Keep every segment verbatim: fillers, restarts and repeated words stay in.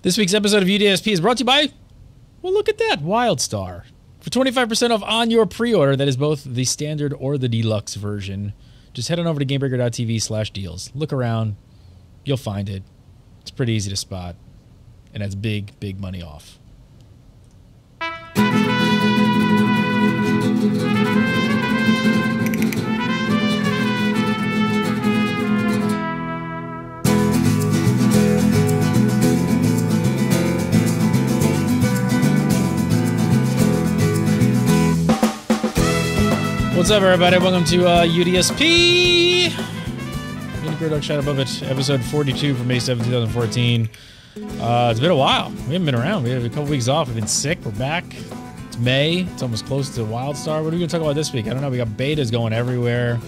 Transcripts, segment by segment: This week's episode of U D S P is brought to you by, well, look at that, WildStar. For twenty-five percent off on your pre-order, that is both the standard or the deluxe version, just head on over to GameBreaker.tv slash deals. Look around. You'll find it. It's pretty easy to spot. And that's big, big money off. What's up, everybody? Welcome to uh, U D S P! Granok Shot Above It, episode forty-two for May seventh, two thousand fourteen. Uh, it's been a while. We haven't been around. We had a couple weeks off. We've been sick. We're back. It's May. It's almost close to WildStar. What are we going to talk about this week? I don't know. We got betas going everywhere.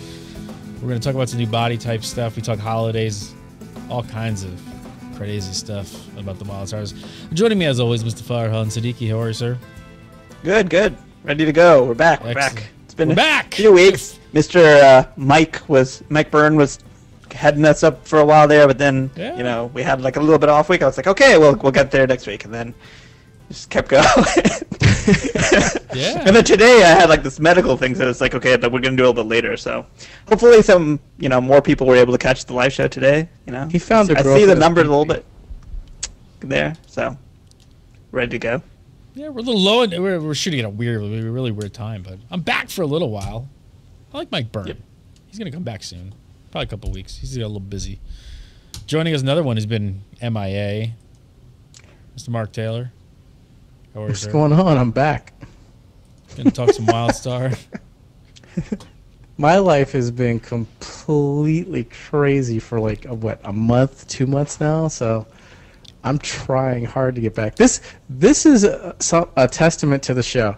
We're going to talk about some new body type stuff. We talk holidays. All kinds of crazy stuff about the WildStars. Joining me, as always, Mister Farhan Siddiqui. How are you, sir? Good, good. Ready to go. We're back. We're Excellent. back. We're back. Few weeks. Mister Uh, Mike was Mike Byrne was heading us up for a while there, but then yeah. you know we had like a little bit off week. I was like, okay, we'll we'll get there next week, and then just kept going. yeah. And then today I had like this medical thing, so it's like, okay, but we're gonna do it a little bit later. So hopefully some you know more people were able to catch the live show today. You know, he found so a girlfriend. I see the number a little bit there, so ready to go. Yeah, we're a little low, and we're, we're shooting at a weird, really weird time, but I'm back for a little while. I like Mike Byrne. Yep. He's going to come back soon. Probably a couple weeks. He's a little busy. Joining us, another one who's been M I A, Mister Mark Taylor. How are What's you, going on? I'm back. Going to talk some WildStar. My life has been completely crazy for like, a, what, a month, two months now, so... I'm trying hard to get back. This this is a, a testament to the show.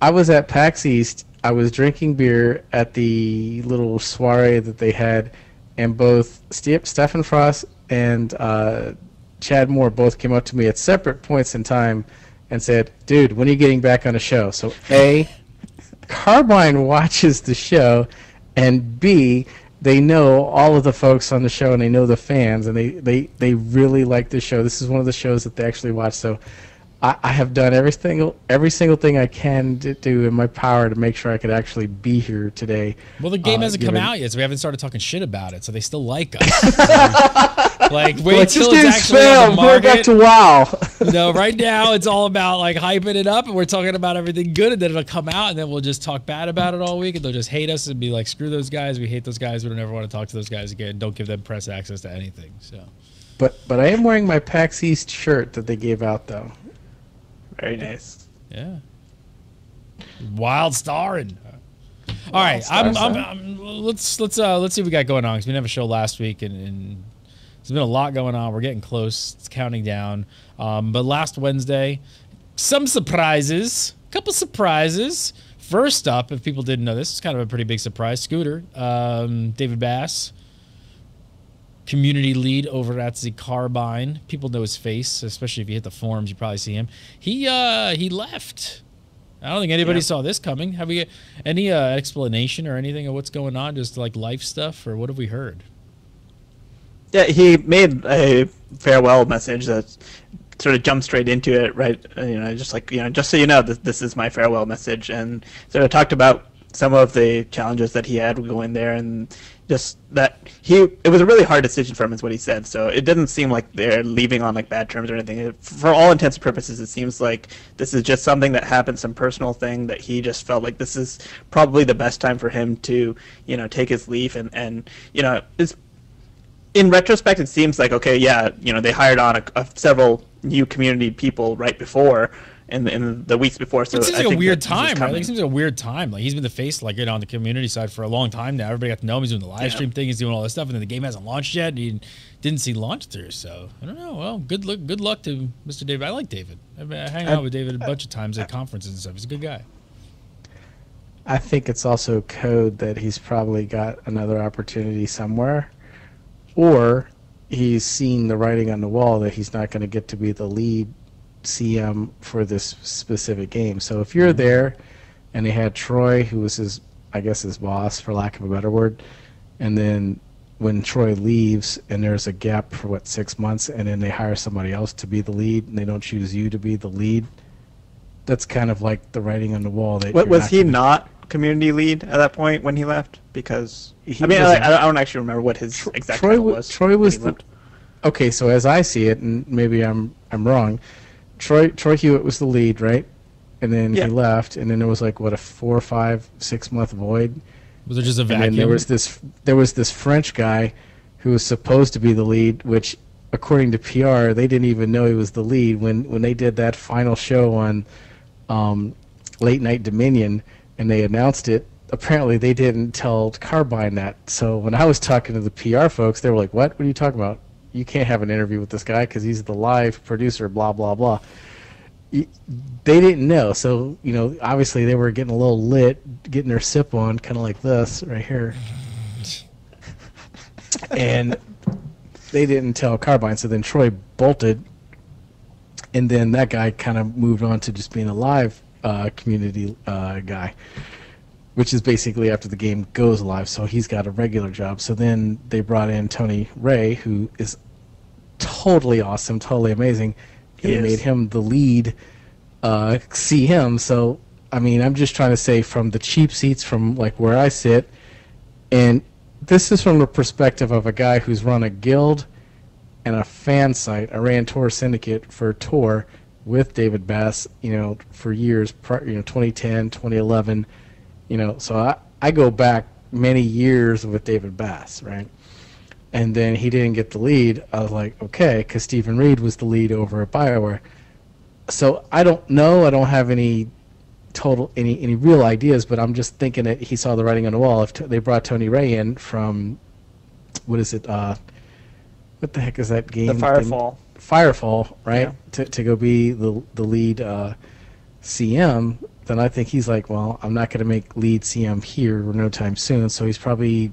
I was at PAX East. I was drinking beer at the little soiree that they had, and both Ste Stefan Frost and uh, Chad Moore both came up to me at separate points in time and said, dude, when are you getting back on a show? So A, Carbine watches the show, and B, they know all of the folks on the show, and they know the fans, and they, they, they really like this show. This is one of the shows that they actually watch. So I, I have done every single, every single thing I can to do in my power to make sure I could actually be here today. Well, the game uh, hasn't given... come out yet, so we haven't started talking shit about it, so they still like us. So, like, wait like, till it's actually failed. on the market. We're back to WoW. No, right now it's all about like hyping it up, and we're talking about everything good, and then it'll come out, and then we'll just talk bad about it all week, and they'll just hate us and be like, "Screw those guys. We hate those guys. We don't ever want to talk to those guys again. Don't give them press access to anything." So, but but I am wearing my PAX East shirt that they gave out though. Very yeah. nice. Yeah. Wild starring. All Wild right, star I'm, I'm, I'm, let's let's uh, let's see what we got going on because we didn't have a show last week, and, and there's been a lot going on. We're getting close. It's counting down. Um, but last Wednesday, some surprises, a couple surprises. First up, if people didn't know this, it's kind of a pretty big surprise. Scooter, um, David Bass, community lead over at the Carbine. People know his face, especially if you hit the forums, you probably see him. He uh, he left. I don't think anybody yeah. saw this coming. Have we any uh, explanation or anything of what's going on? Just like life stuff, or what have we heard? Yeah, he made a farewell message that sort of jumped straight into it, right? You know, just like, you know, just so you know, this, this is my farewell message, and sort of talked about some of the challenges that he had going there, and just that he it was a really hard decision for him is what he said. So it doesn't seem like they're leaving on like bad terms or anything. It, for all intents and purposes, it seems like this is just something that happened, some personal thing that he just felt like this is probably the best time for him to, you know, take his leave, and and you know, it's in retrospect it seems like, okay, yeah, you know, they hired on a, a several new community people right before In the, in the weeks before, so it seems I like think a weird time. Right? Like, it seems like a weird time. Like he's been the face, like you know, on the community side for a long time now. Everybody got to know him. He's doing the live yeah. stream thing. He's doing all this stuff, and then the game hasn't launched yet. And he didn't see launch through, so I don't know. Well, good luck. Good luck to Mister David. I like David. I, mean, I hang out I, with David a I, bunch of times at I, conferences and stuff. He's a good guy. I think it's also code that he's probably got another opportunity somewhere, or he's seen the writing on the wall that he's not going to get to be the lead C M for this specific game. So if you're there, and they had Troy, who was his, I guess, his boss, for lack of a better word, and then when Troy leaves and there's a gap for what, six months, and then they hire somebody else to be the lead and they don't choose you to be the lead, that's kind of like the writing on the wall. That what, was not he gonna... not community lead at that point when he left? Because he I mean, I, I don't actually remember what his Tro exact Troy was. Troy was the... okay. So as I see it, and maybe I'm I'm wrong. Troy Troy Hewitt was the lead, right? And then yeah. he left, and then there was like what a four, five, six month void. Was there just a vacuum? And then there was this there was this French guy who was supposed to be the lead, which, according to P R, they didn't even know he was the lead when when they did that final show on um, Late Night Dominion, and they announced it. Apparently, they didn't tell Carbine that. So when I was talking to the P R folks, they were like, "What? What are you talking about? You can't have an interview with this guy because he's the live producer." Blah blah blah. They didn't know, so you know, obviously they were getting a little lit, getting their sip on, kind of like this right here, and they didn't tell Carbine. So then Troy bolted, and then that guy kind of moved on to just being a live uh, community uh, guy, which is basically after the game goes live. So he's got a regular job. So then they brought in Tony Ray, who is totally awesome, totally amazing. They made him the lead, uh, see him. So, I mean, I'm just trying to say from the cheap seats, from like where I sit, and this is from the perspective of a guy who's run a guild and a fan site. I ran Tor Syndicate for Tor with David Bass, you know, for years, you know, twenty ten, twenty eleven, you know, so I, I go back many years with David Bass, right? And then he didn't get the lead. I was like, okay, because Stephen Reed was the lead over at Bioware. So I don't know. I don't have any total, any any real ideas, but I'm just thinking that he saw the writing on the wall. If they brought Tony Ray in from, what is it? Uh, what the heck is that game? The Firefall. Thing? Firefall, right? Yeah. To to go be the the lead uh, C M. Then I think he's like, well, I'm not going to make lead C M here no time soon. So he's probably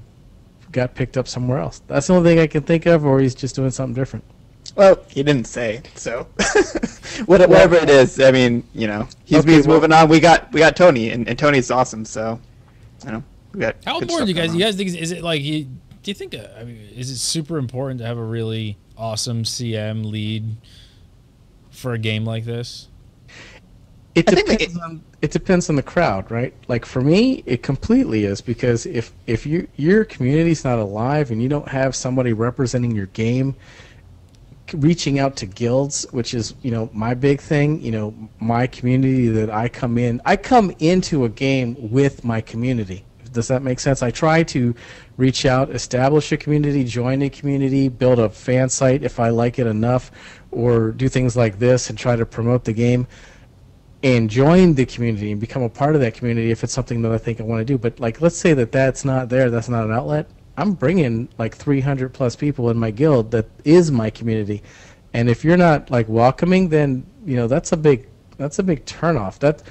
got picked up somewhere else. That's the only thing I can think of, or he's just doing something different. Well, he didn't say, so whatever, whatever it is, I mean, you know, he's, okay, he's well, moving on. We got we got Tony, and, and Tony's awesome. So, you know, we got. How important do you guys? You guys think is it like? Do you think? Uh, I mean, is it super important to have a really awesome C M lead for a game like this? It depends it, on it depends on the crowd, right? Like for me, it completely is, because if if you your community's not alive and you don't have somebody representing your game, reaching out to guilds, which is, you know, my big thing, you know, my community that I come in, I come into a game with my community. Does that make sense? I try to reach out, establish a community, join a community, build a fan site if I like it enough, or do things like this and try to promote the game and join the community and become a part of that community if it's something that I think I want to do. But like, let's say that that's not there, that's not an outlet. I'm bringing like three hundred plus people in my guild that is my community, and if you're not like welcoming, then you know that's a big that's a big turnoff. That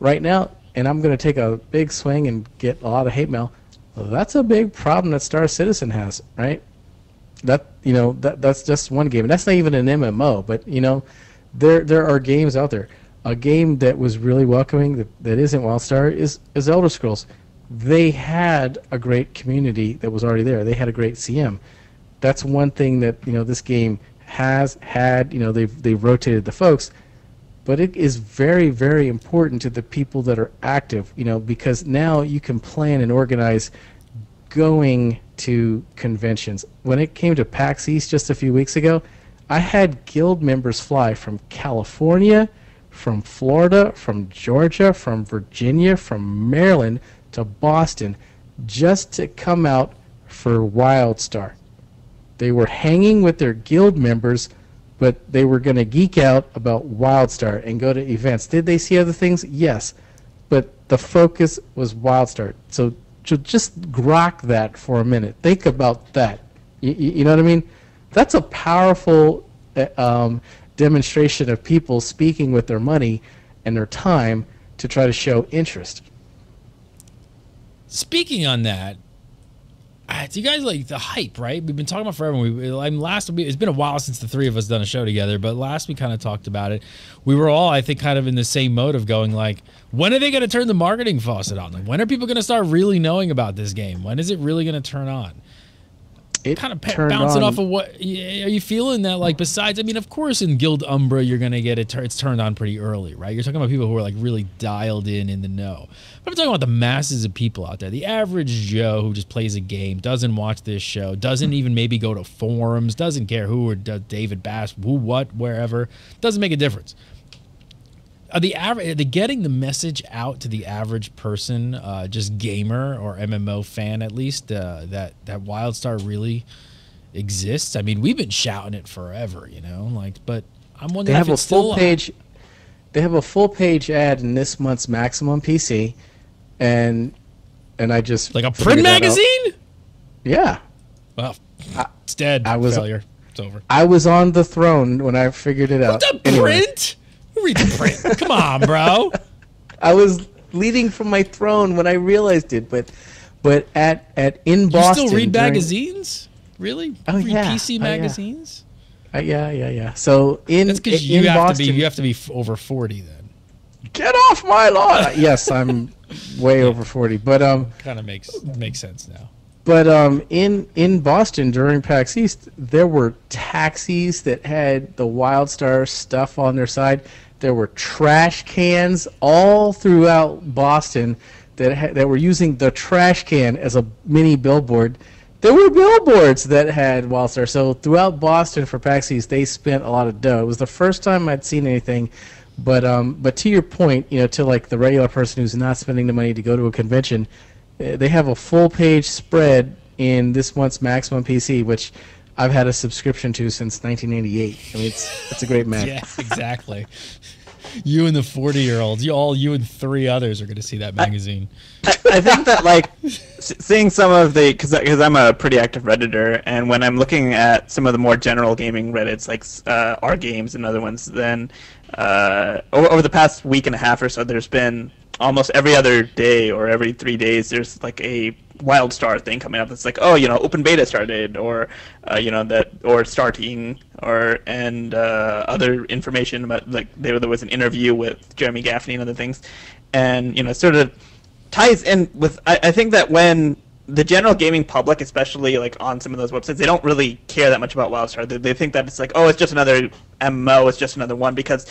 right now, and I'm going to take a big swing and get a lot of hate mail. That's a big problem that Star Citizen has, right? That you know that that's just one game, and that's not even an M M O. But you know, there there are games out there. A game that was really welcoming that, that isn't WildStar is, is Elder Scrolls. They had a great community that was already there. They had a great C M. That's one thing that, you know, this game has had. You know, they've, they've rotated the folks. But it is very, very important to the people that are active, you know, because now you can plan and organize going to conventions. When it came to PAX East just a few weeks ago, I had guild members fly from California, from Florida, from Georgia, from Virginia, from Maryland to Boston, just to come out for WildStar. They were hanging with their guild members, but they were going to geek out about WildStar and go to events. Did they see other things? Yes, but the focus was WildStar. So just grok that for a minute. Think about that. You, you know what I mean? That's a powerful um, demonstration of people speaking with their money and their time to try to show interest. Speaking on that, do you guys like the hype, right? We've been talking about forever. We, I'm last week, it's been a while since the three of us done a show together, but last we kind of talked about it. We were all, I think, kind of in the same mode of going like, when are they going to turn the marketing faucet on? Like, when are people going to start really knowing about this game? When is it really going to turn on? it kind of bouncing on. off of what are you feeling that like besides I mean of course in Guild Umbra you're gonna get it it's turned on pretty early, right? You're talking about people who are like really dialed in in the know, but I'm talking about the masses of people out there, the average Joe who just plays a game, doesn't watch this show, doesn't even maybe go to forums, doesn't care who or David Bass who what wherever, doesn't make a difference. Are the average, the getting the message out to the average person, uh, just gamer or M M O fan at least, uh, that that WildStar really exists. I mean, we've been shouting it forever, you know. Like, but I'm wondering. They have if it's a full still page. They have a full page ad in this month's Maximum P C, and and I just like a print magazine. Yeah. Well, I, it's dead. I was failure. It's over. I was on the throne when I figured it out. What the anyway. print? Read the print. Come on, bro. I was leading from my throne when I realized it, but but at at in Boston. You still read during... magazines? Really? Oh, read yeah. P C magazines? Oh, yeah. Uh, yeah, yeah, yeah. So in That's because you have Boston, to be you have to be over forty then. Get off my lawn. Yes, I'm way yeah. over forty, but um, kind of makes makes sense now. But um, in, in Boston during PAX East, there were taxis that had the WildStar stuff on their side. There were trash cans all throughout Boston that, ha that were using the trash can as a mini billboard. There were billboards that had WildStar. So throughout Boston for PAX East, they spent a lot of dough. It was the first time I'd seen anything. But, um, but to your point, you know, to like the regular person who's not spending the money to go to a convention, they have a full-page spread in this month's Maximum P C, which I've had a subscription to since nineteen eighty-eight. I mean, it's it's a great match. Yeah, exactly. You and the forty-year-olds, you all, you and three others are going to see that magazine. I, I, I think that like seeing some of the, because because I'm a pretty active Redditor, and when I'm looking at some of the more general gaming Reddits, like uh, R Games and other ones, then uh, over, over the past week and a half or so, there's been almost every other day or every three days, there's like a WildStar thing coming up. That's like, oh, you know, open beta started, or uh, you know that, or starting, or and uh, other information about like there, there was an interview with Jeremy Gaffney and other things, and you know, sort of ties in with. I, I think that when the general gaming public, especially like on some of those websites, they don't really care that much about WildStar. They, they think that it's like, oh, it's just another M M O, it's just another one, because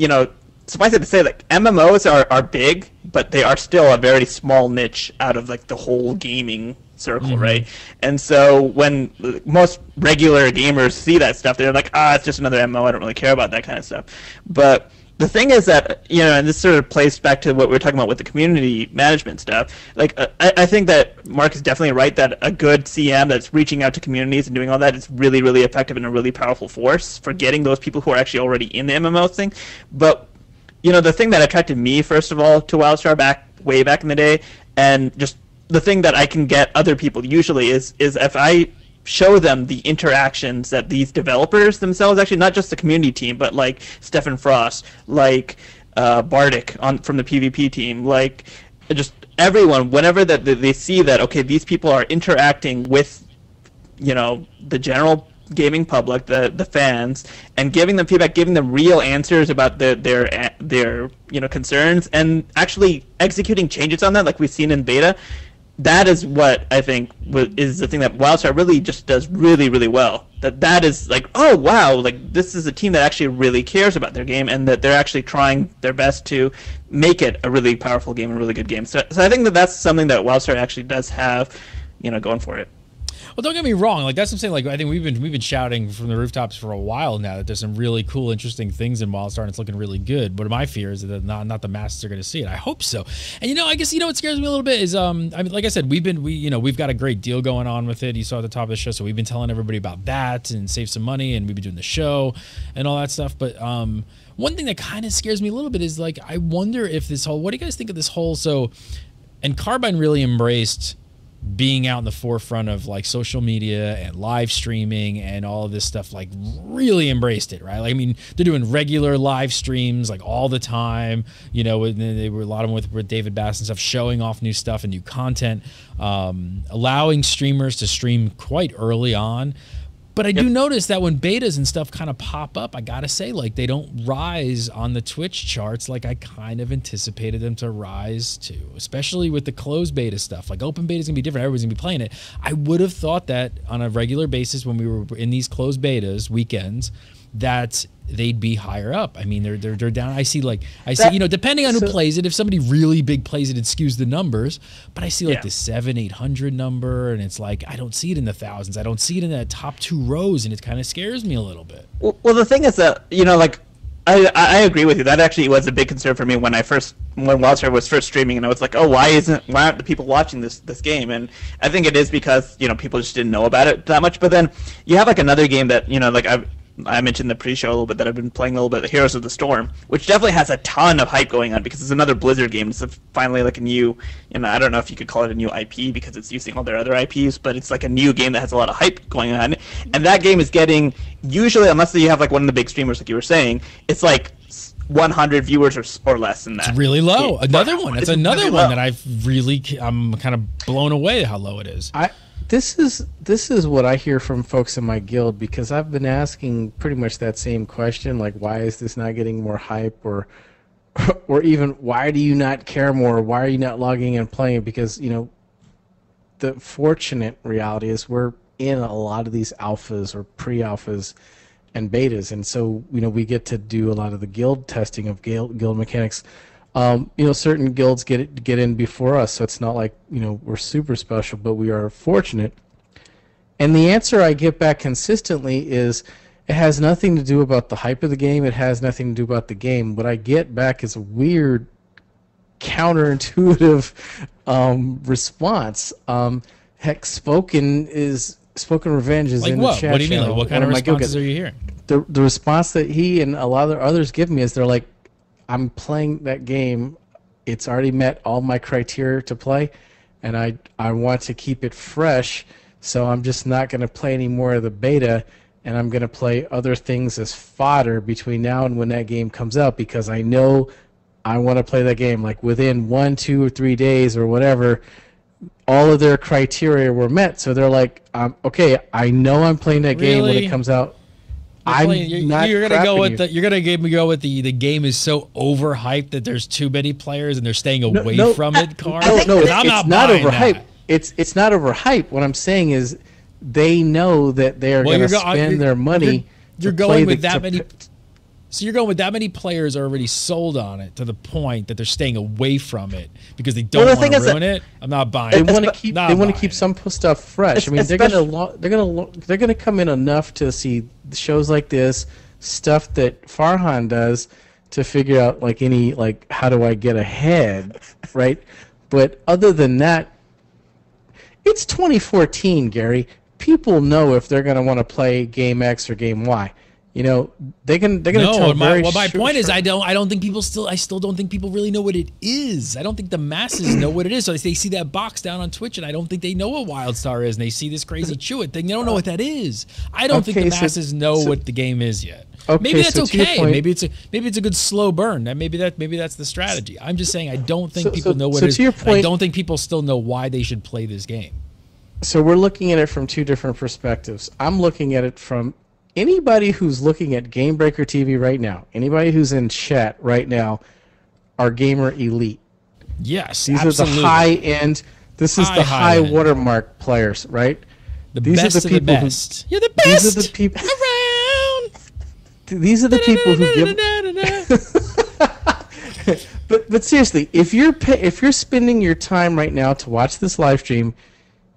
you know. Suffice it to say, like M M Os are, are big, but they are still a very small niche out of like the whole gaming circle, mm-hmm. right? And so when most regular gamers see that stuff, they're like, ah, it's just another M M O. I don't really care about that kind of stuff. But the thing is that, you know, and this sort of plays back to what we were talking about with the community management stuff. Like, uh, I, I think that Mark is definitely right that a good C M that's reaching out to communities and doing all that is really, really effective and a really powerful force for getting those people who are actually already in the M M O thing. But you know, the thing that attracted me, first of all, to WildStar back way back in the day, and just the thing that I can get other people usually is is if I show them the interactions that these developers themselves, actually not just the community team, but like Stefan Frost, like uh, Bardic on from the PvP team, like just everyone, whenever that they see that, okay, these people are interacting with, you know, the general gaming public, the the fans, and giving them feedback, giving them real answers about the, their their you know concerns, and actually executing changes on that, like we've seen in beta. That is what I think is the thing that WildStar really just does really, really well. That that is like, oh wow, like this is a team that actually really cares about their game, and that they're actually trying their best to make it a really powerful game, a really good game. So, so I think that that's something that WildStar actually does have, you know, going for it. Well, don't get me wrong. Like that's what I'm saying. Like I think we've been we've been shouting from the rooftops for a while now that there's some really cool, interesting things in WildStar, and it's looking really good. But my fear is that not not the masses are going to see it. I hope so. And you know, I guess you know what scares me a little bit is um I mean, like I said, we've been we you know we've got a great deal going on with it. You saw at the top of the show, so we've been telling everybody about that and save some money, and we've been doing the show and all that stuff. But um. one thing that kind of scares me a little bit is like I wonder if this whole. What do you guys think of this whole? So, and Carbine really embraced being out in the forefront of like social media and live streaming and all of this stuff, like really embraced it, right? Like, I mean, they're doing regular live streams like all the time, you know, and they were a lot of them with, with David Bass and stuff, showing off new stuff and new content, um, allowing streamers to stream quite early on. But I yep. do notice that when betas and stuff kind of pop up, I got to say, like, they don't rise on the Twitch charts like I kind of anticipated them to rise to, especially with the closed beta stuff. Like, open beta is going to be different. Everybody's going to be playing it. I would have thought that on a regular basis when we were in these closed betas weekends that they'd be higher up. I mean, they're, they're, they're down. I see, like, I see, that, you know, depending on who so, plays it, if somebody really big plays it, it skews the numbers, but I see like yeah. the seven, eight hundred number. And it's like, I don't see it in the thousands. I don't see it in that top two rows. And it kind of scares me a little bit. Well, well, the thing is that, you know, like, I, I agree with you. That actually was a big concern for me when I first, when WildStar was first streaming, and I was like, oh, why isn't, why aren't the people watching this this game? And I think it is because, you know, people just didn't know about it that much. But then you have like another game that, you know, like I've, I mentioned the pre-show a little bit that I've been playing a little bit, Heroes of the Storm, which definitely has a ton of hype going on because it's another Blizzard game. It's a, finally like a new, you know, I don't know if you could call it a new I P because it's using all their other I Ps, but it's like a new game that has a lot of hype going on. And that game is getting, usually, unless you have like one of the big streamers like you were saying, it's like one hundred viewers or, or less than that. It's really low. Yeah. Another wow. one. That's it's another really one low. that I've really, I'm kind of blown away how low it is. I This is this is what I hear from folks in my guild, because I've been asking pretty much that same question, like, why is this not getting more hype, or or even why do you not care more? Why are you not logging in and playing? Because, you know, the fortunate reality is we're in a lot of these alphas or pre-alphas and betas, and so, you know, we get to do a lot of the guild testing of guild guild mechanics. Um, you know, certain guilds get it, get in before us, so it's not like, you know, we're super special, but we are fortunate. And the answer I get back consistently is, it has nothing to do about the hype of the game. It has nothing to do about the game. What I get back is a weird, counterintuitive um, response. Um, heck, spoken is spoken revenge is like in what? the chat. What do you mean? Like, what kind of responses are you hearing? The the response that he and a lot of others give me is they're like, I'm playing that game, it's already met all my criteria to play, and I, I want to keep it fresh, so I'm just not going to play any more of the beta, and I'm going to play other things as fodder between now and when that game comes out, because I know I want to play that game. Like, within one, two, or three days or whatever, all of their criteria were met, so they're like, um, okay, I know I'm playing that really? game when it comes out. I'm you're, you're gonna go with you. the you're gonna give me go with the the game is so overhyped that there's too many players and they're staying away no, no, from I, it. Car, no, no, it's I'm not, not overhyped. That. It's it's not overhyped. What I'm saying is, they know that they're well, gonna go, spend their money. You're, you're going with the, that many. So you're going with that many players are already sold on it to the point that they're staying away from it because they don't well, the want to ruin that, it. I'm not buying. They want to keep. They want to keep it. some stuff fresh. It's, I mean, they're gonna, lo they're gonna, lo they're gonna come in enough to see shows like this, stuff that Farhan does, to figure out like any like how do I get ahead, right? But other than that, it's twenty fourteen, Gary. People know if they're gonna want to play game X or game Y. You know, they can, they're going to no, tell my, very well, my sure, point sure. is I don't, I don't think people still, I still don't think people really know what it is. I don't think the masses know what it is. So they see that box down on Twitch and I don't think they know what WildStar is. And they see this crazy Chua thing. They don't know what that is. I don't okay, think the masses so, know so, what the game is yet. Okay, maybe that's so okay. Point, maybe it's a, maybe it's a good slow burn. That maybe that, maybe that's the strategy. I'm just saying, I don't think so, people so, know what so it is. Your point, I don't think people still know why they should play this game. So we're looking at it from two different perspectives. I'm looking at it from, anybody who's looking at GameBreaker T V right now, anybody who's in chat right now, are gamer elite. Yes, these absolutely. are the high end. This high, is the high, high watermark players, right? The these best are the people. Of the best. Who, You're the best. These are the people around. These are the people who give. But but seriously, if you're if you're spending your time right now to watch this live stream,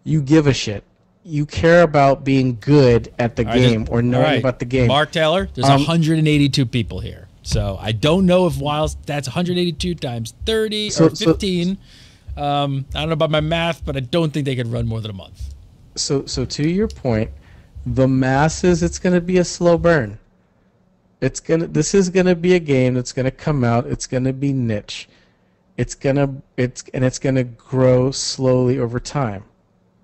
you give a shit. You care about being good at the game just, or knowing right. about the game. Mark Taylor, there's um, one hundred eighty-two people here. So I don't know if Wilds, that's one hundred eighty-two times thirty so, or fifteen. So, um, I don't know about my math, but I don't think they could run more than a month. So, so to your point, the masses, it's going to be a slow burn. It's gonna. This is going to be a game that's going to come out. It's going to be niche. It's gonna. It's and it's going to grow slowly over time.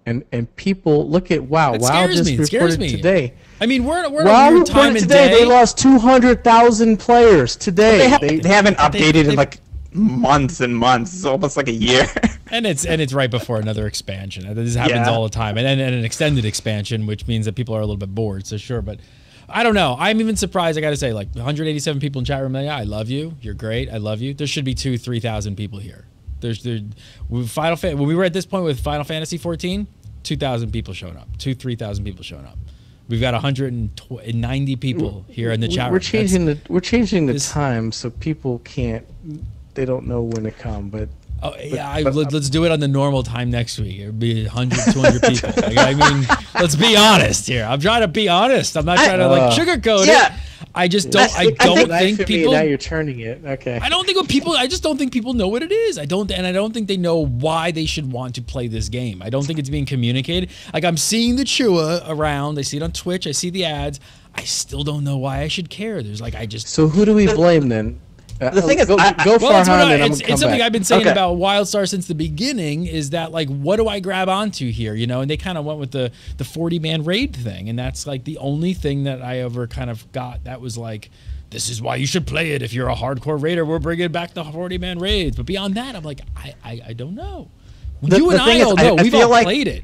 And and people look at wow, it wow just me. reported me. today. I mean, we're we're wow, reported time today. Day. They lost two hundred thousand players today. They, ha they, they haven't updated they, in like months and months. It's almost like a year. And it's and it's right before another expansion. This happens yeah. all the time, and, and and an extended expansion, which means that people are a little bit bored. So sure, but I don't know. I'm even surprised. I got to say, like one hundred eighty-seven people in chat room. Like, I love you. You're great. I love you. There should be two, three thousand people here. There's there. Final Fan. When we were at this point with Final Fantasy fourteen, two thousand people showing up. Two, three thousand people showing up. We've got one hundred ninety people here in the chat room. We're changing That's, the we're changing the this, time so people can't. They don't know when to come, but. Oh, yeah, I, let's do it on the normal time next week. It'll be one hundred, two hundred people. Like, I mean, let's be honest here. I'm trying to be honest. I'm not trying I, to like uh, sugarcoat yeah. it. I just don't. I don't I think, think, think people. Me, now you're turning it. Okay. I don't think what people. I just don't think people know what it is. I don't, and I don't think they know why they should want to play this game. I don't think it's being communicated. Like I'm seeing the Chua around. I see it on Twitch. I see the ads. I still don't know why I should care. There's like I just. So who do we blame then? Uh, the thing is, go, I, go well, Farhan, I, and I'm it's, it's something back. I've been saying okay. about WildStar since the beginning is that, like, what do I grab onto here, you know? And they kind of went with the the forty man raid thing, and that's, like, the only thing that I ever kind of got that was, like, this is why you should play it. If you're a hardcore raider, we're bringing back the forty man raids. But beyond that, I'm like, I, I, I don't know. The, you and I all know. I, I We've all like played it.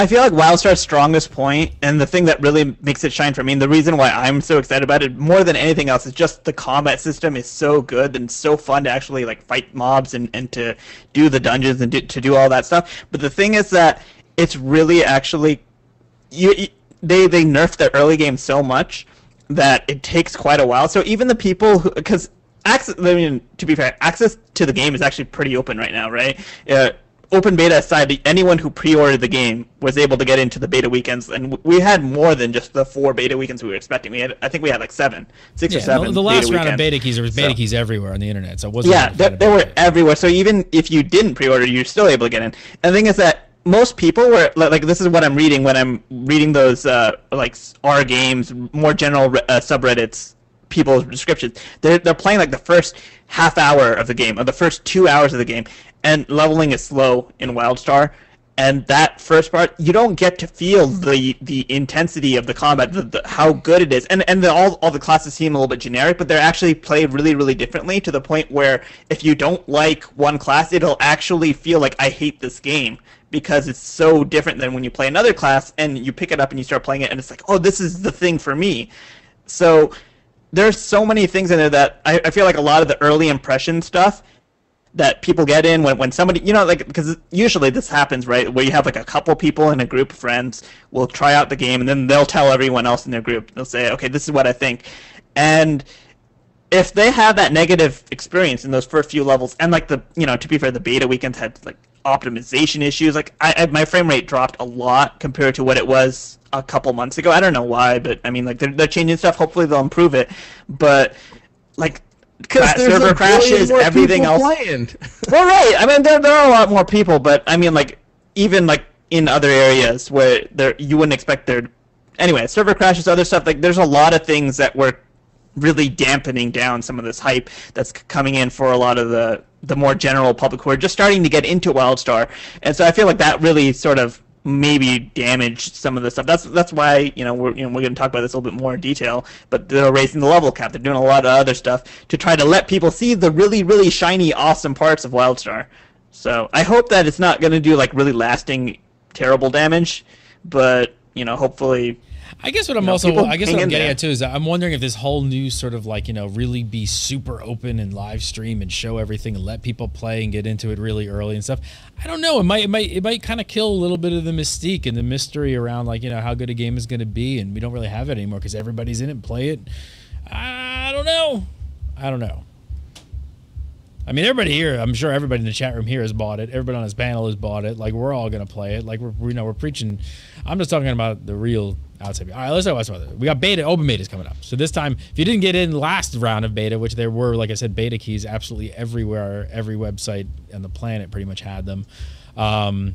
I feel like WildStar's strongest point, and the thing that really makes it shine for me, and the reason why I'm so excited about it more than anything else, is just the combat system is so good and so fun to actually like fight mobs and, and to do the dungeons and do, to do all that stuff. But the thing is that it's really actually you, you they they nerfed the early game so much that it takes quite a while. So even the people who, because access, I mean, to be fair, access to the game is actually pretty open right now, right? Uh, Open beta aside, anyone who pre-ordered the game was able to get into the beta weekends, and we had more than just the four beta weekends we were expecting. We had, I think, we had like seven, six yeah, or seven. The last beta round weekends. of beta keys, there was beta so, keys everywhere on the internet, so it wasn't. Yeah, they, they were beta. everywhere. So even if you didn't pre-order, you're still able to get in. And the thing is that most people were like, this is what I'm reading when I'm reading those uh, like R games, more general uh, subreddits. People's descriptions. They're, they're playing like the first half hour of the game, or the first two hours of the game, and leveling is slow in WildStar. And that first part, you don't get to feel the the intensity of the combat, the, the, how good it is. And and the, all all the classes seem a little bit generic, but they're actually played really, really differently to the point where if you don't like one class, it'll actually feel like I hate this game because it's so different than when you play another class and you pick it up and you start playing it and it's like, oh, this is the thing for me. So there's so many things in there that I, I feel like a lot of the early impression stuff that people get in when, when somebody, you know, like, because usually this happens, right, where you have like a couple people in a group of friends will try out the game and then they'll tell everyone else in their group. They'll say, okay, this is what I think. And if they have that negative experience in those first few levels, and like the, you know, to be fair, the beta weekends had like optimization issues. Like I, I my frame rate dropped a lot compared to what it was a couple months ago. I don't know why, but I mean, like they're, they're changing stuff. Hopefully they'll improve it, but like cra server crashes, everything else. Well, right. I mean, there, there are a lot more people, but I mean, like even like in other areas where there you wouldn't expect there. Anyway, server crashes, other stuff. Like there's a lot of things that were really dampening down some of this hype that's coming in for a lot of the the more general public who are just starting to get into WildStar, and so I feel like that really sort of maybe damage some of the stuff. That's that's why you know we're you know we're going to talk about this a little bit more in detail. But they're raising the level cap. They're doing a lot of other stuff to try to let people see the really really shiny awesome parts of WildStar. So I hope that it's not going to do like really lasting terrible damage, but you know hopefully. I guess what I'm you know, also I guess what I'm getting there. at too is that I'm wondering if this whole new sort of like you know really be super open and live stream and show everything and let people play and get into it really early and stuff. I don't know. It might it might it might kind of kill a little bit of the mystique and the mystery around like you know how good a game is going to be, and we don't really have it anymore because everybody's in it and play it. I don't know. I don't know. I mean, everybody here, I'm sure everybody in the chat room here has bought it. Everybody on this panel has bought it. Like, we're all going to play it. Like, we're, you know, we're preaching. I'm just talking about the real outside. All right, let's talk about something. We got beta. Open beta is coming up. So this time, if you didn't get in last round of beta, which there were, like I said, beta keys absolutely everywhere. Every website on the planet pretty much had them. Um,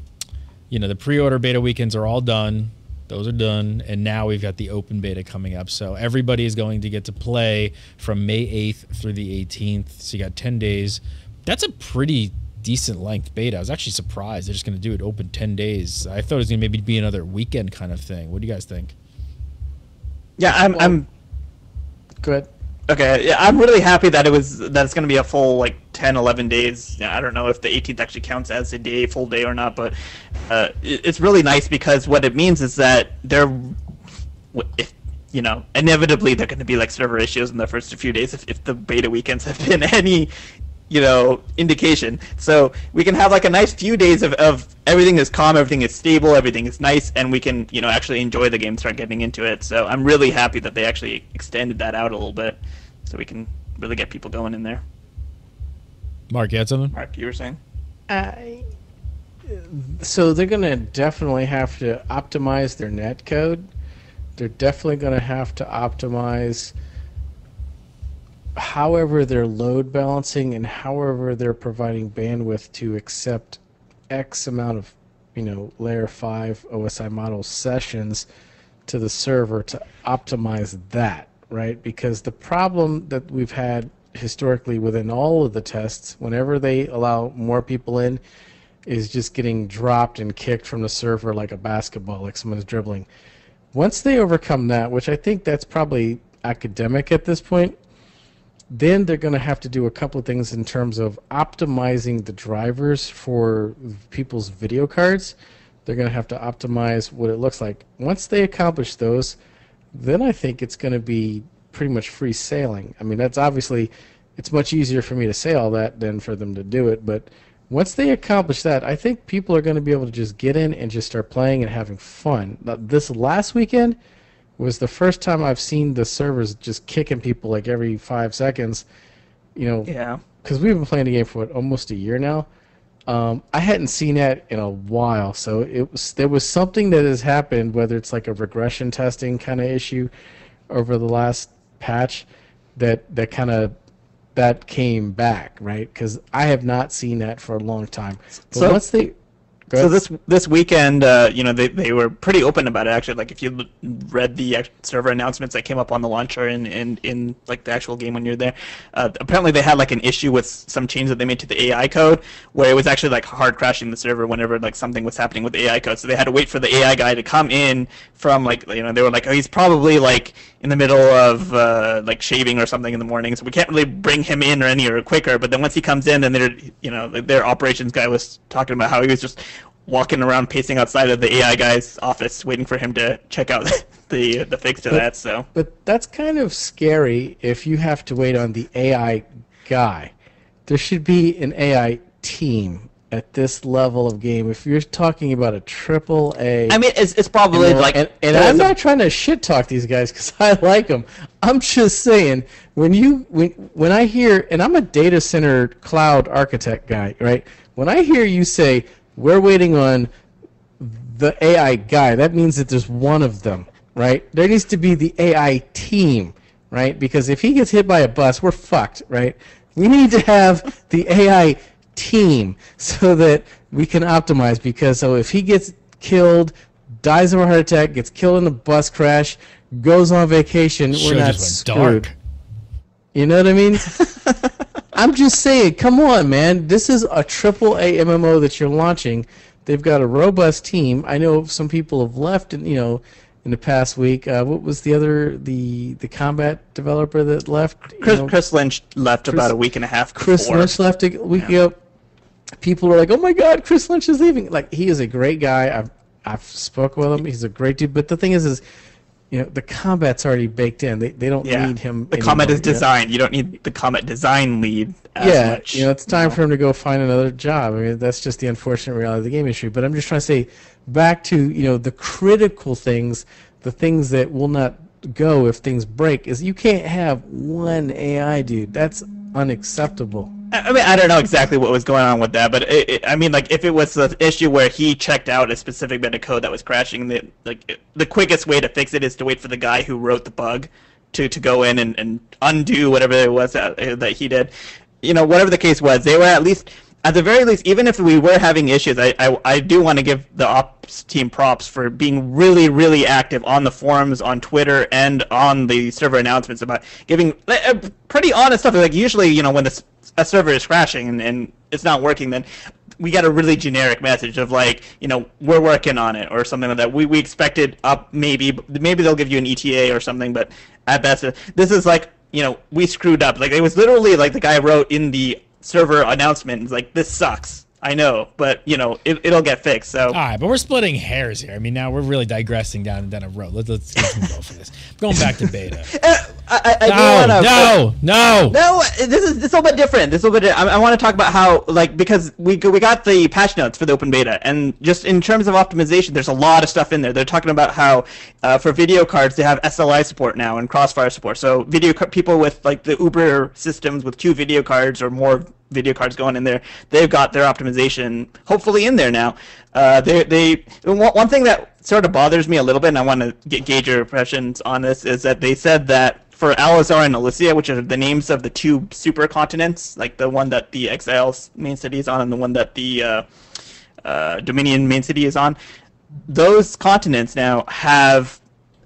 you know, the pre-order beta weekends are all done. Those are done, and now we've got the open beta coming up. So everybody is going to get to play from May eighth through the eighteenth. So you got ten days. That's a pretty decent length beta. I was actually surprised they're just going to do it open ten days. I thought it was going to maybe be another weekend kind of thing. What do you guys think? Yeah, I'm. Well, I'm... Go ahead. Okay, yeah, I'm really happy that it was that it's going to be a full like ten, eleven days. I don't know if the eighteenth actually counts as a day, full day or not, but uh, it's really nice because what it means is that they're, if you know, inevitably they're going to be like server issues in the first few days if if the beta weekends have been any, you know, indication. So we can have like a nice few days of of everything is calm, everything is stable, everything is nice, and we can you know actually enjoy the game, start getting into it. So I'm really happy that they actually extended that out a little bit, so we can really get people going in there. Mark, you had something? Mark, you were saying? Uh, so they're going to definitely have to optimize their net code. They're definitely going to have to optimize however they're load balancing and however they're providing bandwidth to accept X amount of, you know, layer five O S I model sessions to the server to optimize that. Right, because the problem that we've had historically within all of the tests, whenever they allow more people in, is just getting dropped and kicked from the server like a basketball, like someone's dribbling. Once they overcome that, which I think that's probably academic at this point, then they're going to have to do a couple of things in terms of optimizing the drivers for people's video cards. They're going to have to optimize what it looks like. Once they accomplish those, then I think it's going to be pretty much free sailing. I mean, that's obviously, it's much easier for me to say all that than for them to do it, but once they accomplish that, I think people are going to be able to just get in and just start playing and having fun. Now, this last weekend was the first time I've seen the servers just kicking people like every five seconds, you know, yeah. Because we've been playing the game for what, almost a year now. Um, I hadn't seen that in a while, so it was there was something that has happened, whether it's like a regression testing kind of issue over the last patch, that that kind of that came back, right? Because I have not seen that for a long time. But so once they, so this this weekend, uh, you know, they they were pretty open about it actually. Like if you read the server announcements that came up on the launcher and in, in, in like the actual game when you're there, uh, apparently they had like an issue with some change that they made to the A I code, where it was actually like hard crashing the server whenever like something was happening with the A I code. So they had to wait for the A I guy to come in from like you know they were like, oh, he's probably like in the middle of uh, like shaving or something in the morning, so we can't really bring him in or any or quicker. But then once he comes in, then they're you know their operations guy was talking about how he was just walking around, pacing outside of the A I guy's office, waiting for him to check out the the fix to but, that. So, but that's kind of scary if you have to wait on the A I guy. There should be an A I team at this level of game. If you're talking about a triple A, I mean, it's it's probably you know, like. And, and I'm not a... trying to shit talk these guys because I like them. I'm just saying when you when when I hear, and I'm a data center cloud architect guy, right? When I hear you say, we're waiting on the A I guy, that means that there's one of them, right? There needs to be the A I team, right? Because if he gets hit by a bus, we're fucked, right? We need to have the A I team so that we can optimize, because so if he gets killed, dies of a heart attack, gets killed in a bus crash, goes on vacation, sure, we're not screwed. Dark. You know what I mean? I'm just saying, come on, man. This is a triple A M M O that you're launching. They've got a robust team. I know some people have left, in, you know, in the past week. Uh, what was the other, the the combat developer that left? Chris, know, Chris Lynch left Chris, about a week and a half before. Chris Lynch left a week yeah. ago. People were like, oh, my God, Chris Lynch is leaving. Like, he is a great guy. I've, I've spoke with him. He's a great dude. But the thing is, is... You know, the combat's already baked in. They they don't yeah. need him. The combat is designed. You don't need the combat design lead as yeah, much. You know, it's time yeah. for him to go find another job. I mean, that's just the unfortunate reality of the game industry. But I'm just trying to say, back to, you know, the critical things, the things that will not go if things break, is you can't have one A I dude. That's unacceptable. I mean, I don't know exactly what was going on with that, but it, it, I mean, like, if it was the issue where he checked out a specific bit of code that was crashing, the like it, the quickest way to fix it is to wait for the guy who wrote the bug to, to go in and, and undo whatever it was that, that he did. You know, whatever the case was, they were at least, at the very least, even if we were having issues, I, I, I do want to give the ops team props for being really, really active on the forums, on Twitter, and on the server announcements about giving uh, pretty honest stuff. Like, usually, you know, when the a server is crashing and, and it's not working, then we got a really generic message of like, you know, we're working on it or something like that. We we expect it up maybe, maybe they'll give you an E T A or something, but at best, this is like you know, we screwed up. Like, it was literally like the guy wrote in the server announcement, like, this sucks. I know, but, you know, it, it'll get fixed. So. All right, but we're splitting hairs here. I mean, now we're really digressing down down a road. Let's let's get some go for this. I'm going back to beta. I, I, I no, wanna, no, no, no. This is this is a little bit different. This is a little bit. I, I want to talk about how, like, because we we got the patch notes for the open beta, and just in terms of optimization, there's a lot of stuff in there. They're talking about how uh, for video cards they have S L I support now and Crossfire support. So video people with like the Uber systems with two video cards or more. Video cards going in there, they've got their optimization hopefully in there now. Uh, they, they one thing that sort of bothers me a little bit, and I want to get, gauge your impressions on this, is that they said that for Alizar and Elysia, which are the names of the two supercontinents, like the one that the Exile's main city is on and the one that the uh, uh, Dominion main city is on, those continents now have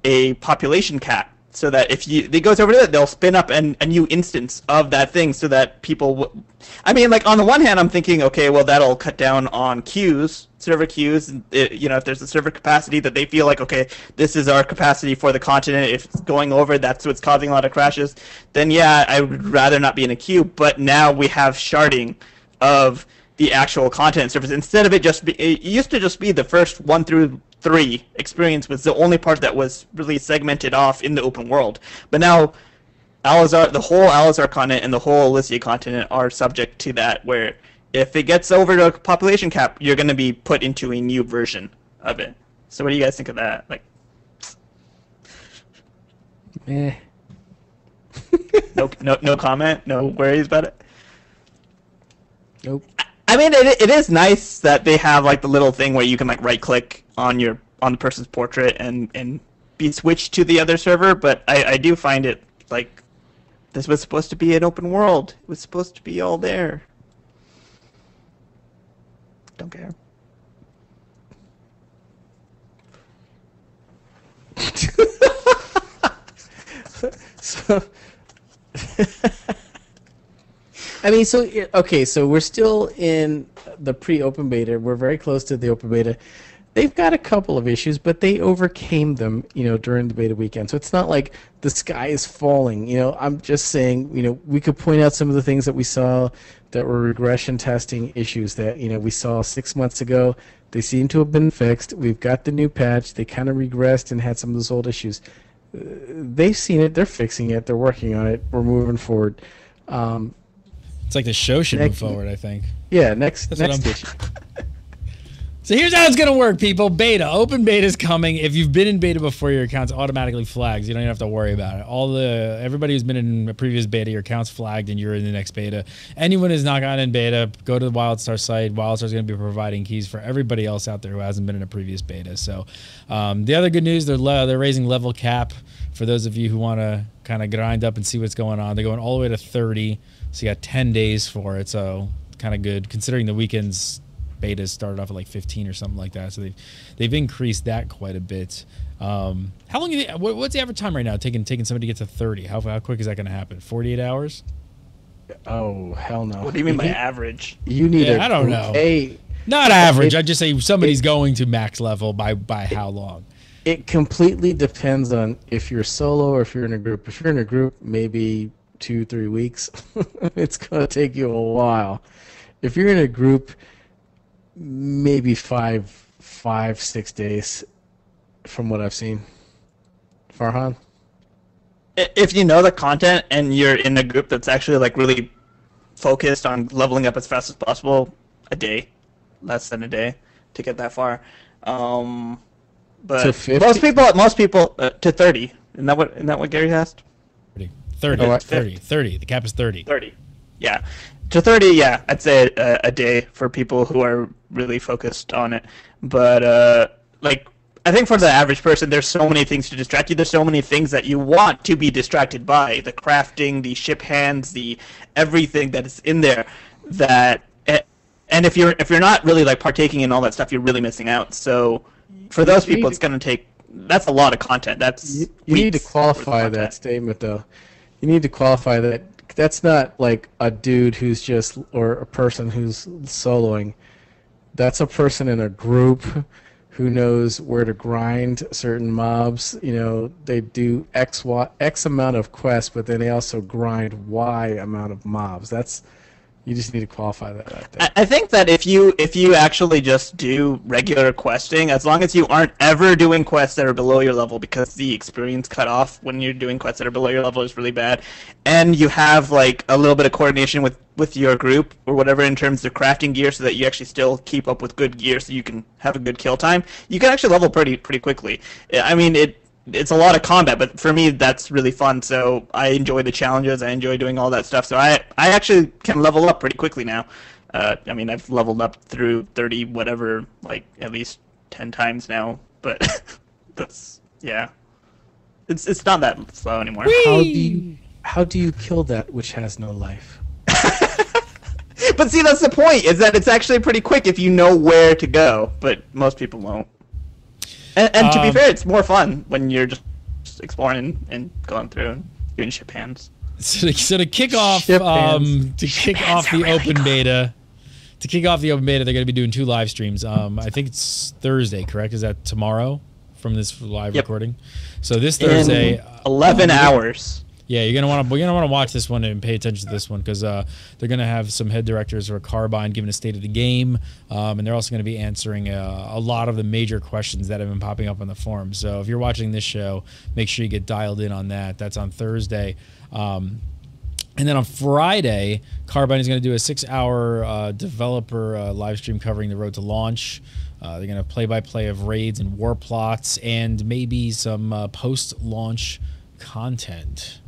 a population cap. So that if you, it goes over to that, they'll spin up an, a new instance of that thing so that people, w I mean, like, on the one hand, I'm thinking, okay, well, that'll cut down on queues, server queues, it, you know, if there's a server capacity that they feel like, okay, this is our capacity for the continent, if it's going over, that's what's causing a lot of crashes, then yeah, I would rather not be in a queue, but now we have sharding of the actual continent servers. Instead of it just be, it used to just be the first one through three experience was the only part that was really segmented off in the open world. But now Alizar, the whole Alizar continent and the whole Elysia continent are subject to that, where if it gets over to a population cap, you're going to be put into a new version of it. So what do you guys think of that? Like, meh. no, no, no comment? No worries about it? Nope. I mean, it it is nice that they have like the little thing where you can like right click on your on the person's portrait and and be switched to the other server. But I I do find it like this was supposed to be an open world. It was supposed to be all there. Don't care. so. I mean, so, okay, so we're still in the pre-open beta. We're very close to the open beta. They've got a couple of issues, but they overcame them, you know, during the beta weekend. So it's not like the sky is falling, you know. I'm just saying, you know, we could point out some of the things that we saw that were regression testing issues that, you know, we saw six months ago. They seem to have been fixed. We've got the new patch. They kind of regressed and had some of those old issues. They've seen it. They're fixing it. They're working on it. We're moving forward. Um... It's like the show should next, move forward, I think. Yeah, next. That's next issue. So here's how it's going to work, people. Beta. Open beta is coming. If you've been in beta before, your account's automatically flagged. You don't even have to worry about it. All the Everybody who's been in a previous beta, your account's flagged, and you're in the next beta. Anyone who's not gotten in beta, go to the WildStar site. WildStar's going to be providing keys for everybody else out there who hasn't been in a previous beta. So um, the other good news, they're, they're raising level cap for those of you who want to kind of grind up and see what's going on. They're going all the way to thirty. So you got ten days for it, so kind of good considering the weekend's betas started off at like fifteen or something like that. So they've they've increased that quite a bit. Um, how long? Are they, what, what's the average time right now taking taking somebody to get to thirty? How how quick is that going to happen? forty-eight hours? Oh hell no! What do you mean by average? You need yeah, a, I don't know. A, Not average. It, I just say somebody's it, going to max level by by it, how long? It completely depends on if you're solo or if you're in a group. If you're in a group, maybe. two, three weeks. It's going to take you a while. If you're in a group, maybe five, five, six days from what I've seen. Farhan? If you know the content and you're in a group that's actually like really focused on leveling up as fast as possible, a day, less than a day to get that far. Um, but so most people, most people uh, to thirty. Isn't that what, isn't that what Gary asked? thirty, oh, thirty, thirty. The cap is thirty. thirty, yeah. To thirty, yeah, I'd say a, a day for people who are really focused on it. But, uh, like, I think for the average person, there's so many things to distract you. There's so many things that you want to be distracted by. The crafting, the ship hands, the everything that is in there. That, and if you're if you're not really, like, partaking in all that stuff, you're really missing out. So for those people, it's going to take... That's a lot of content. That's You, you need to qualify that statement, though. You need to qualify that that's not like a dude who's just or a person who's soloing. That's a person in a group who knows where to grind certain mobs. You know, they do X, y, X amount of quests, but then they also grind Y amount of mobs. That's You just need to qualify that. I think. I think that if you if you actually just do regular questing, as long as you aren't ever doing quests that are below your level, because the experience cutoff when you're doing quests that are below your level is really bad, and you have like a little bit of coordination with, with your group or whatever in terms of crafting gear, so that you actually still keep up with good gear, so you can have a good kill time. You can actually level pretty pretty quickly. I mean it. It's a lot of combat, but for me, that's really fun. So I enjoy the challenges. I enjoy doing all that stuff. So I, I actually can level up pretty quickly now. Uh, I mean, I've leveled up through thirty whatever, like at least ten times now. But that's yeah, it's it's not that slow anymore. Whee! How do you how do you kill that which has no life? But see, that's the point. Is that it's actually pretty quick if you know where to go. But most people won't. And, and to um, be fair, it's more fun when you're just exploring and going through and doing ship hands. So to, so to kick off, um, to ship kick off the really open cool. beta, to kick off the open beta, they're going to be doing two live streams. Um, I think it's Thursday, correct? Is that tomorrow from this live yep. recording? So this Thursday, in eleven uh, hours. Yeah, you're gonna want to you're gonna want to watch this one and pay attention to this one, because uh, they're gonna have some head directors for Carbine giving a state of the game, um, and they're also gonna be answering uh, a lot of the major questions that have been popping up on the forum. So if you're watching this show, make sure you get dialed in on that. That's on Thursday, um, and then on Friday, Carbine is gonna do a six-hour uh, developer uh, live stream covering the road to launch. Uh, they're gonna have play-by-play of raids and war plots, and maybe some uh, post-launch content,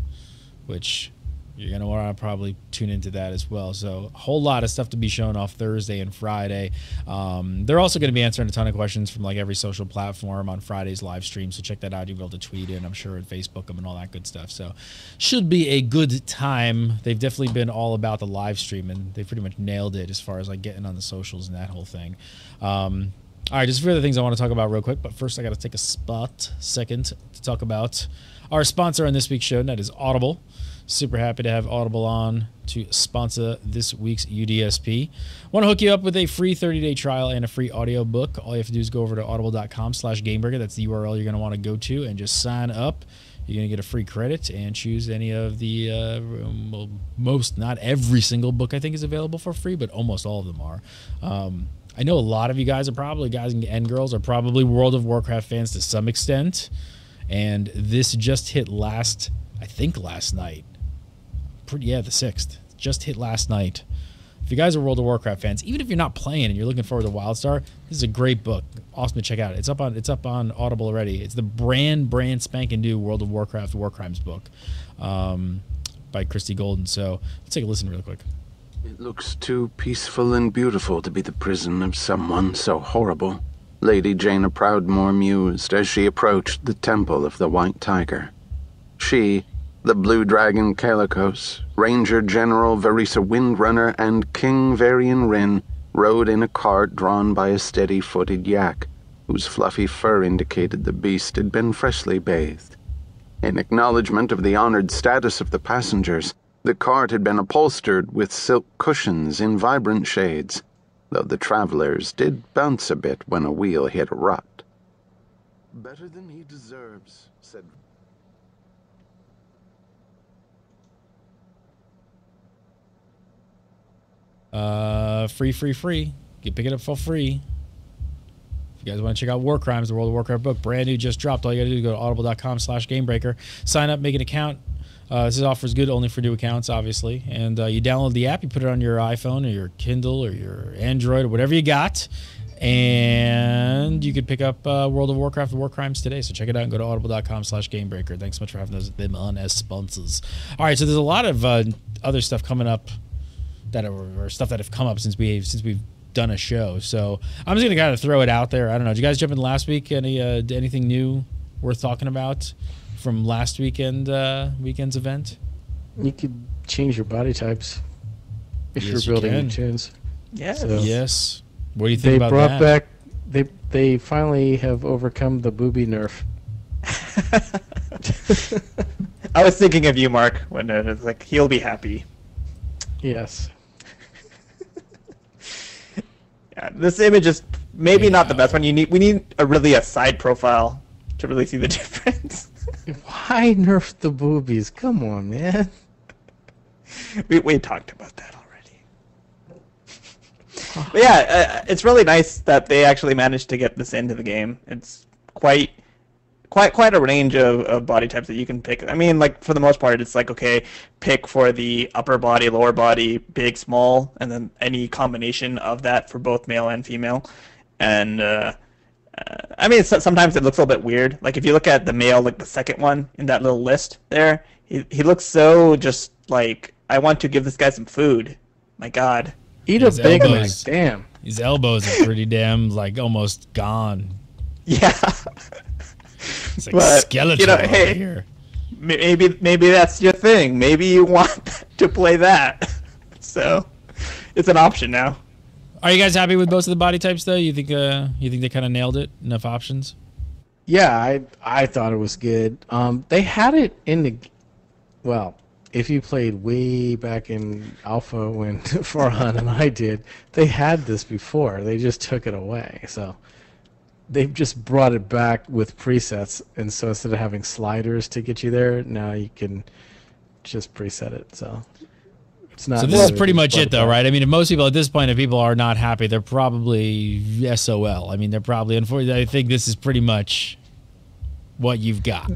which you're going to want to probably tune into that as well. So a whole lot of stuff to be shown off Thursday and Friday. Um, they're also going to be answering a ton of questions from like every social platform on Friday's live stream. So check that out. You'll be able to tweet it, I'm sure, and Facebook them and all that good stuff. So should be a good time. They've definitely been all about the live stream, and they pretty much nailed it as far as like getting on the socials and that whole thing. Um, all right, just a few other things I want to talk about real quick. But first, I got to take a spot second to talk about our sponsor on this week's show, and that is Audible. Super happy to have Audible on to sponsor this week's U D S P. Want to hook you up with a free thirty-day trial and a free audiobook. All you have to do is go over to audible dot com slash gamebreaker. That's the U R L you're going to want to go to and just sign up. You're going to get a free credit and choose any of the uh, well, most, not every single book I think is available for free, but almost all of them are. Um, I know a lot of you guys are probably, guys and girls, are probably World of Warcraft fans to some extent. And this just hit last, I think last night. Pretty, yeah, the sixth. Just hit last night. If you guys are World of Warcraft fans, even if you're not playing and you're looking forward to WildStar, this is a great book. Awesome to check out. It's up on it's up on Audible already. It's the brand, brand spanking new World of Warcraft War Crimes book um, by Christy Golden. So let's take a listen real quick. It looks too peaceful and beautiful to be the prison of someone so horrible. Lady Jaina Proudmore mused as she approached the Temple of the White Tiger. She, the Blue Dragon Calicos, Ranger General Verisa Windrunner, and King Varian Wren rode in a cart drawn by a steady-footed yak, whose fluffy fur indicated the beast had been freshly bathed. In acknowledgment of the honored status of the passengers, the cart had been upholstered with silk cushions in vibrant shades, though the travelers did bounce a bit when a wheel hit a rut. "Better than he deserves," said... Uh, free, free, free. You can pick it up for free. If you guys want to check out War Crimes, the World of Warcraft book, brand new, just dropped. All you got to do is go to audible dot com slash gamebreaker, sign up, make an account. Uh, this offer is good only for new accounts, obviously. And uh, you download the app, you put it on your iPhone or your Kindle or your Android or whatever you got, and you can pick up uh, World of Warcraft and War Crimes today. So check it out and go to audible dot com slash gamebreaker. Thanks so much for having those, them on as sponsors. All right, so there's a lot of uh, other stuff coming up. That are, or stuff that have come up since we've since we've done a show. So I'm just gonna kind of throw it out there. I don't know. Did you guys jump in last week? Any uh, anything new worth talking about from last weekend uh, weekend's event? You could change your body types if yes, you're building you new tunes. Yes. So yes. What do you think they about brought that? Back, they they finally have overcome the booby nerf. I was thinking of you, Mark. When it was like, he'll be happy. Yes. Yeah, this image is maybe yeah. not the best one. You need we need a really a side profile to really see the difference. Why nerf the boobies? Come on, man. We we talked about that already. Oh. But yeah, uh, it's really nice that they actually managed to get this into the game. It's quite. Quite quite a range of, of body types that you can pick. I mean, like, for the most part, it's like, okay, pick for the upper body, lower body, big, small, and then any combination of that for both male and female. And, uh, uh, I mean, it's, sometimes it looks a little bit weird. Like, if you look at the male, like, the second one in that little list there, he, he looks so just, like, I want to give this guy some food. My God. Eat his a Big Mac. Damn. His elbows are pretty damn, like, almost gone. Yeah. It's like but, skeleton you know, hey, here. Maybe maybe that's your thing. Maybe you want to play that. So it's an option now. Are you guys happy with most of the body types though? You think uh you think they kinda nailed it? Enough options? Yeah, I I thought it was good. Um they had it in the well, if you played way back in Alpha when Farhan and I did, they had this before. They just took it away, so they've just brought it back with presets, and so instead of having sliders to get you there, now you can just preset it. So it's not. So this is pretty much it, though, right? I mean, if most people at this point, if people are not happy, they're probably S O L. I mean, they're probably unfortunately. I think this is pretty much what you've got.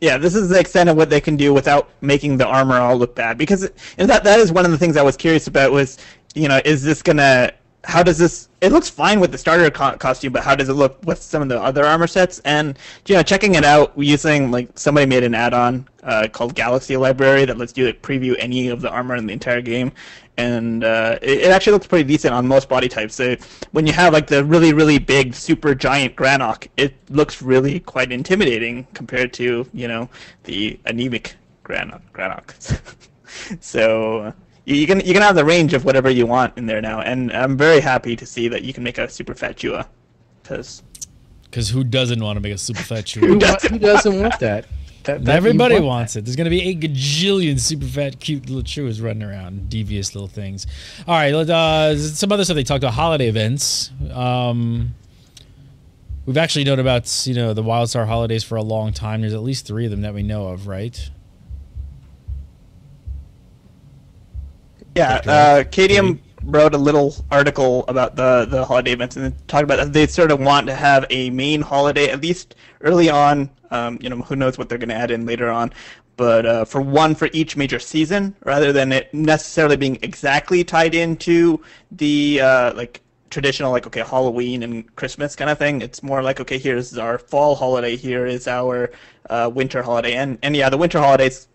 Yeah, this is the extent of what they can do without making the armor all look bad. Because and that that is one of the things I was curious about was, you know, is this gonna how does this? It looks fine with the starter co costume, but how does it look with some of the other armor sets? And you know, checking it out using like somebody made an add-on uh, called Galaxy Library that lets you like, preview any of the armor in the entire game, and uh, it, it actually looks pretty decent on most body types. So when you have like the really really big super giant Granok, it looks really quite intimidating compared to you know the anemic Granok. Granok. So. You can you can have the range of whatever you want in there now, and I'm very happy to see that you can make a super fat Chua, because because who doesn't want to make a super fat Chua? who, doesn't who doesn't want that? that, that Everybody want wants that. it. There's gonna be a gajillion super fat, cute little Chuas running around, devious little things. All right, let, uh, some other stuff they talked about holiday events. Um, we've actually known about you know the WildStar holidays for a long time. There's at least three of them that we know of, right? Yeah, uh, K D M wrote a little article about the, the holiday events and talked about that they sort of want to have a main holiday, at least early on. Um, you know, who knows what they're going to add in later on. But uh, for one for each major season, rather than it necessarily being exactly tied into the uh, like traditional, like, okay, Halloween and Christmas kind of thing. It's more like, okay, here's our fall holiday, here is our uh, winter holiday. And, and yeah, the winter holidays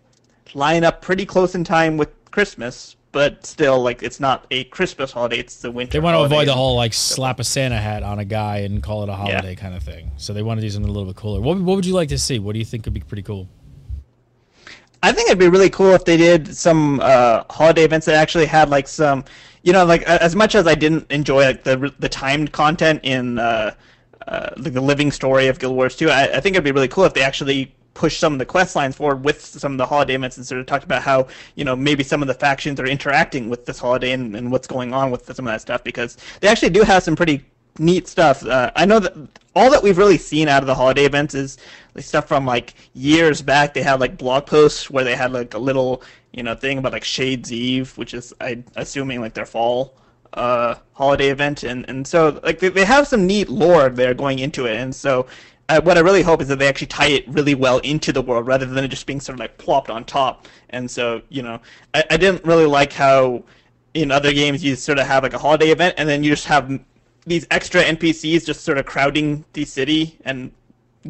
line up pretty close in time with Christmas. But still, like, it's not a Christmas holiday, it's the winter holiday. They want to avoid the whole, like, slap a Santa hat on a guy and call it a holiday yeah. kind of thing. So they want to do something a little bit cooler. What, what would you like to see? What do you think would be pretty cool? I think it'd be really cool if they did some uh, holiday events that actually had, like, some... You know, like, as much as I didn't enjoy, like, the, the timed content in uh, uh, like the living story of Guild Wars two, I, I think it'd be really cool if they actually... push some of the quest lines forward with some of the holiday events and sort of talked about how, you know, maybe some of the factions are interacting with this holiday and, and what's going on with some of that stuff, because they actually do have some pretty neat stuff. Uh, I know that all that we've really seen out of the holiday events is like, stuff from, like, years back. They had, like, blog posts where they had, like, a little, you know, thing about, like, Shade's Eve, which is, I'm assuming, like, their fall uh, holiday event. And, and so, like, they, they have some neat lore there going into it, and so... Uh, what I really hope is that they actually tie it really well into the world rather than it just being sort of like plopped on top. And so, you know, I, I didn't really like how in other games you sort of have like a holiday event and then you just have these extra N P Cs just sort of crowding the city and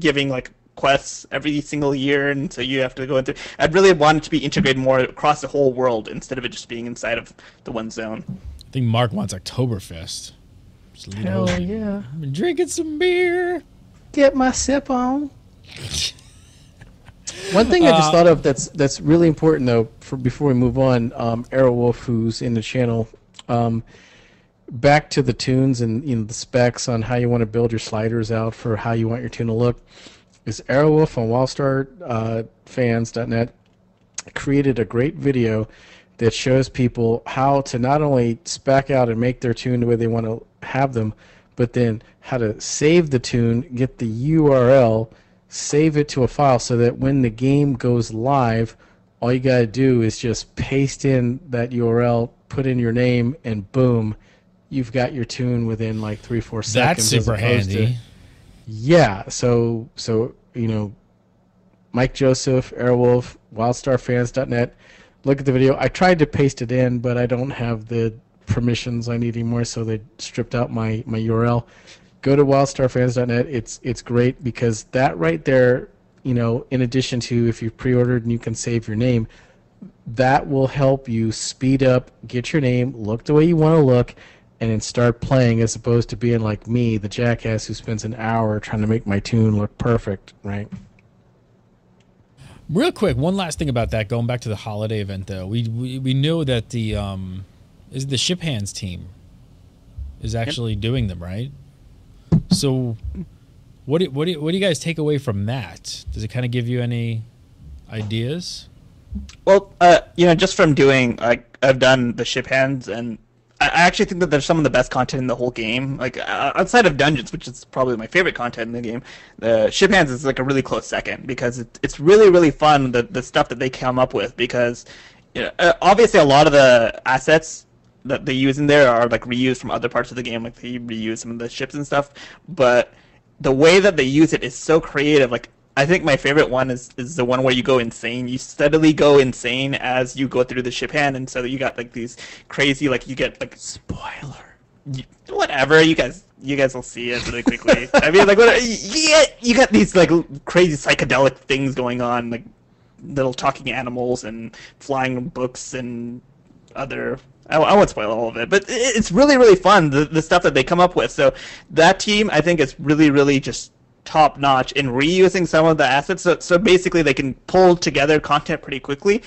giving like quests every single year. And so you have to go into it. I'd really want it to be integrated more across the whole world instead of it just being inside of the one zone. I think Mark wants Oktoberfest. Just Hell over. yeah. I've been drinking some beer. Get my sip on. One thing I just uh, thought of that's that's really important though. For before we move on, um, Airwolf, who's in the channel, um, back to the tunes and you know the specs on how you want to build your sliders out for how you want your tune to look. Is Airwolf on Wild Star Fans dot net created a great video that shows people how to not only spec out and make their tune the way they want to have them, but then how to save the tune, get the U R L, save it to a file so that when the game goes live, all you got to do is just paste in that U R L, put in your name, and boom, you've got your tune within like three, four seconds. That's super handy. To, yeah. So, so you know, Mike Joseph, Airwolf, Wild Star Fans dot net. Look at the video. I tried to paste it in, but I don't have the permissions I need anymore, so they stripped out my, my U R L. Go to Wild Star Fans dot net. It's it's great because that right there, you know, in addition to if you pre-ordered and you can save your name, that will help you speed up, get your name, look the way you want to look, and then start playing, as opposed to being like me, the jackass who spends an hour trying to make my tune look perfect, right? Real quick, one last thing about that, going back to the holiday event, though. We we, we know that the um, is the Ship Hands team is actually yep. doing them, right? So what do, what, do, what do you guys take away from that? Does it kind of give you any ideas? Well, uh, you know, just from doing, like, I've done the Ship Hands, and I actually think that there's some of the best content in the whole game. Like, outside of Dungeons, which is probably my favorite content in the game, the Ship Hands is, like, a really close second, because it, it's really, really fun, the, the stuff that they come up with, because, you know, obviously a lot of the assets that they use in there are, like, reused from other parts of the game, like, they reuse some of the ships and stuff, but the way that they use it is so creative. Like, I think my favorite one is, is the one where you go insane. You steadily go insane as you go through the ship hand, and so you got like these crazy, like you get like spoiler, you, whatever. You guys, you guys will see it really quickly. I mean, like whatever, yeah, you got these like crazy psychedelic things going on, like little talking animals and flying books and other. I, I won't spoil all of it, but it's really, really fun. The the stuff that they come up with. So that team, I think, is really, really just top notch in reusing some of the assets, so, so basically they can pull together content pretty quickly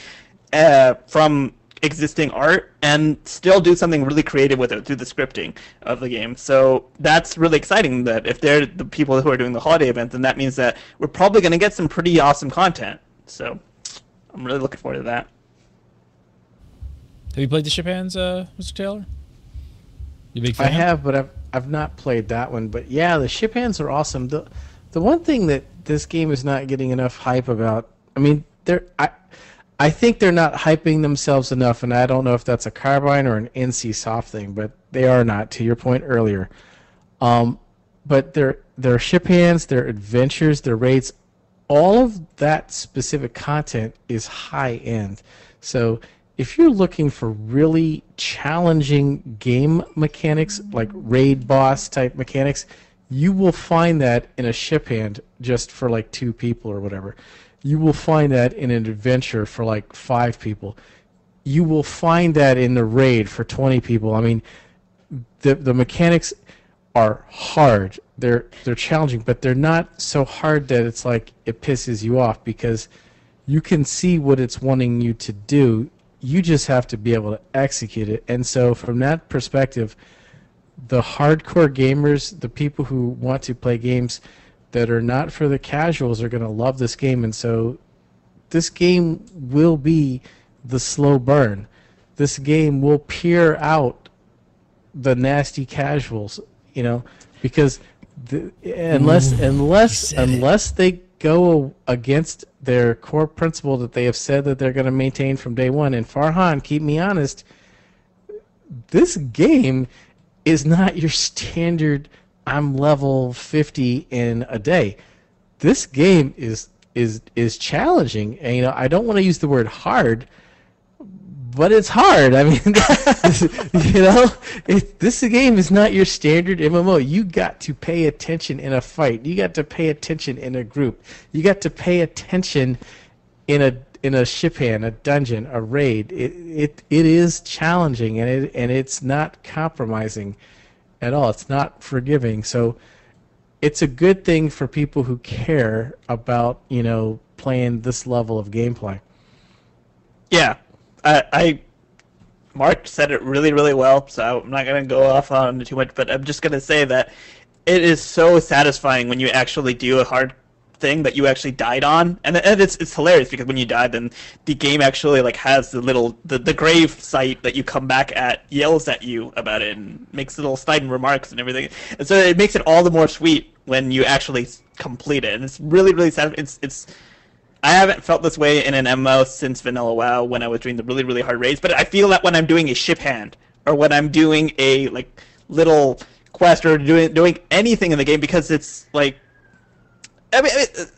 uh, from existing art and still do something really creative with it through the scripting of the game. So that's really exciting, that if they're the people who are doing the holiday event, then that means that we're probably going to get some pretty awesome content. So I'm really looking forward to that. Have you played the Ship Hands, uh, Mister Taylor? You big fan? I have, but I've, I've not played that one. But yeah, the Ship Hands are awesome. The, The one thing that this game is not getting enough hype about, I mean, they're, I, I think they're not hyping themselves enough, and I don't know if that's a Carbine or an N C Soft thing, but they are not, to your point earlier. Um, but their, their ship hands, their adventures, their raids, all of that specific content is high-end. So if you're looking for really challenging game mechanics, like raid boss-type mechanics, you will find that in a ship hand just for like two people or whatever. You will find that in an adventure for like five people. You will find that in the raid for twenty people. I mean, the the mechanics are hard. They're they're challenging, but they're not so hard that it's like it pisses you off, because you can see what it's wanting you to do. You just have to be able to execute it. And so from that perspective, the hardcore gamers, the people who want to play games that are not for the casuals, are going to love this game. And so this game will be the slow burn. This game will peer out the nasty casuals, you know, because the, unless Ooh, unless unless it. they go against their core principle that they have said that they're going to maintain from day one. And Farhan, keep me honest, this game is not your standard I'm level fifty in a day. This game is is is challenging, and you know, I don't want to use the word hard, but it's hard. I mean, you know, it, this game is not your standard M M O. You got to pay attention in a fight. You got to pay attention in a group. You got to pay attention in a in a ship hand, a dungeon, a raid. It it it is challenging, and it and it's not compromising at all. It's not forgiving. So it's a good thing for people who care about, you know, playing this level of gameplay. Yeah. I, I Mark said it really, really well, so I'm not gonna go off on it too much, but I'm just gonna say that it is so satisfying when you actually do a hard thing that you actually died on, and, and it's it's hilarious because when you die, then the game actually like has the little the, the grave site that you come back at yells at you about it and makes little snide remarks and everything, and so it makes it all the more sweet when you actually complete it, and it's really really sad. It's it's I haven't felt this way in an M M O since Vanilla WoW when I was doing the really really hard raids, but I feel that when I'm doing a ship hand or when I'm doing a like little quest or doing doing anything in the game, because it's like I mean, it,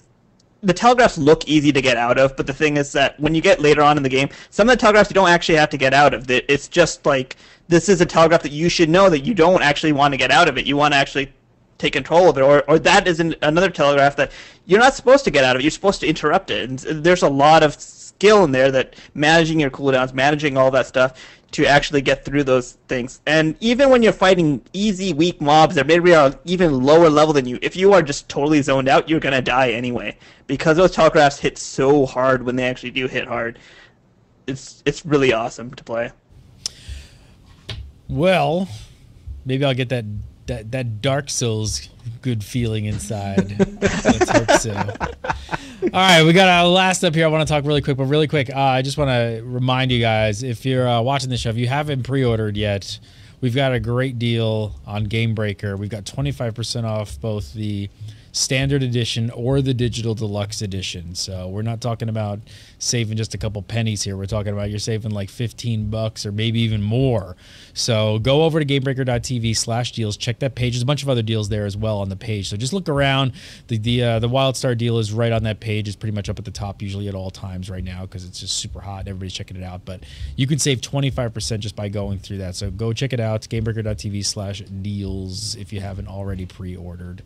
the telegraphs look easy to get out of, but the thing is that when you get later on in the game, some of the telegraphs you don't actually have to get out of. It's just like, this is a telegraph that you should know that you don't actually want to get out of it. You want to actually take control of it, or, or that is an, another telegraph that you're not supposed to get out of it. You're supposed to interrupt it. And there's a lot of skill in there, that managing your cooldowns, managing all that stuff to actually get through those things. And even when you're fighting easy, weak mobs that maybe are even lower level than you, if you are just totally zoned out, you're going to die anyway, because those telegraphs hit so hard when they actually do hit hard. It's it's really awesome to play. Well, maybe I'll get that that, that Dark Souls good feeling inside. Let's hope so. All right, we got our last up here. I want to talk really quick, but really quick, uh, I just want to remind you guys, if you're uh, watching this show, if you haven't pre-ordered yet, we've got a great deal on GameBreaker. We've got twenty-five percent off both the standard edition or the digital deluxe edition. So we're not talking about saving just a couple pennies here. We're talking about you're saving like fifteen bucks or maybe even more. So go over to gamebreaker dot t v slash deals. Check that page. There's a bunch of other deals there as well on the page. So just look around. The the uh, the WildStar deal is right on that page. It's pretty much up at the top usually at all times right now because it's just super hot. Everybody's checking it out. But you can save twenty-five percent just by going through that. So go check it out. gamebreaker dot t v slash deals if you haven't already pre-ordered.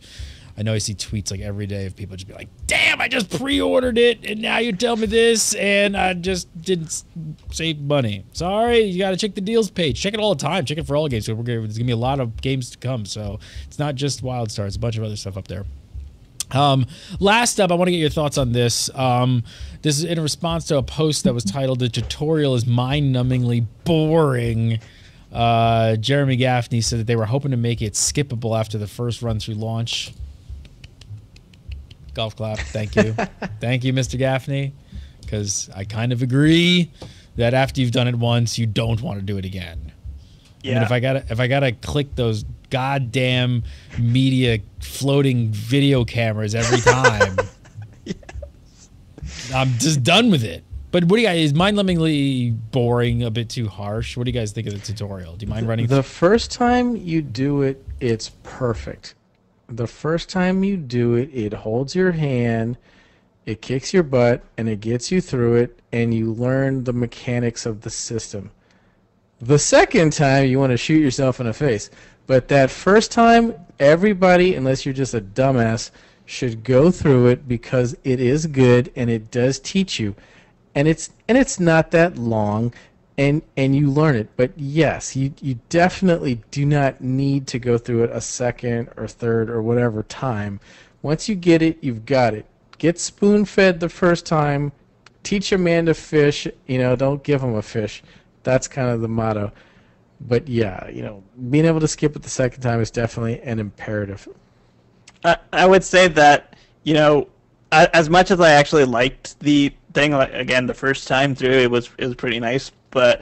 I know I see tweets like every day of people just be like, damn, I just pre-ordered it, and now you tell me this, and I just didn't save money. Sorry, you got to check the deals page. Check it all the time. Check it for all games. We're gonna, there's going to be a lot of games to come, so it's not just WildStar. It's a bunch of other stuff up there. Um, last up, I want to get your thoughts on this. Um, this is in response to a post that was titled, "The Tutorial is Mind-Numbingly Boring." Uh, Jeremy Gaffney said that they were hoping to make it skippable after the first run-through launch. Golf clap. Thank you. Thank you, Mister Gaffney, because I kind of agree that after you've done it once, you don't want to do it again. Yeah. I mean, if I gotta, if I gotta click those goddamn media floating video cameras every time, yes. I'm just done with it. But what do you guys, is mind-numbingly boring a bit too harsh? What do you guys think of the tutorial? Do you mind running through? The first time you do it, it's perfect. The first time you do it, it holds your hand, it kicks your butt, and it gets you through it, and you learn the mechanics of the system. The second time, you want to shoot yourself in the face. But that first time, everybody, unless you're just a dumbass, should go through it because it is good and it does teach you. And it's and it's not that long, and and you learn it. But yes, you, you definitely do not need to go through it a second or third or whatever time. Once you get it, you've got it. Get spoon-fed the first time. Teach a man to fish. You know, don't give him a fish. That's kind of the motto. But yeah, you know, being able to skip it the second time is definitely an imperative. I, I would say that, you know, as much as I actually liked the thing, again, the first time through, it was it was pretty nice. But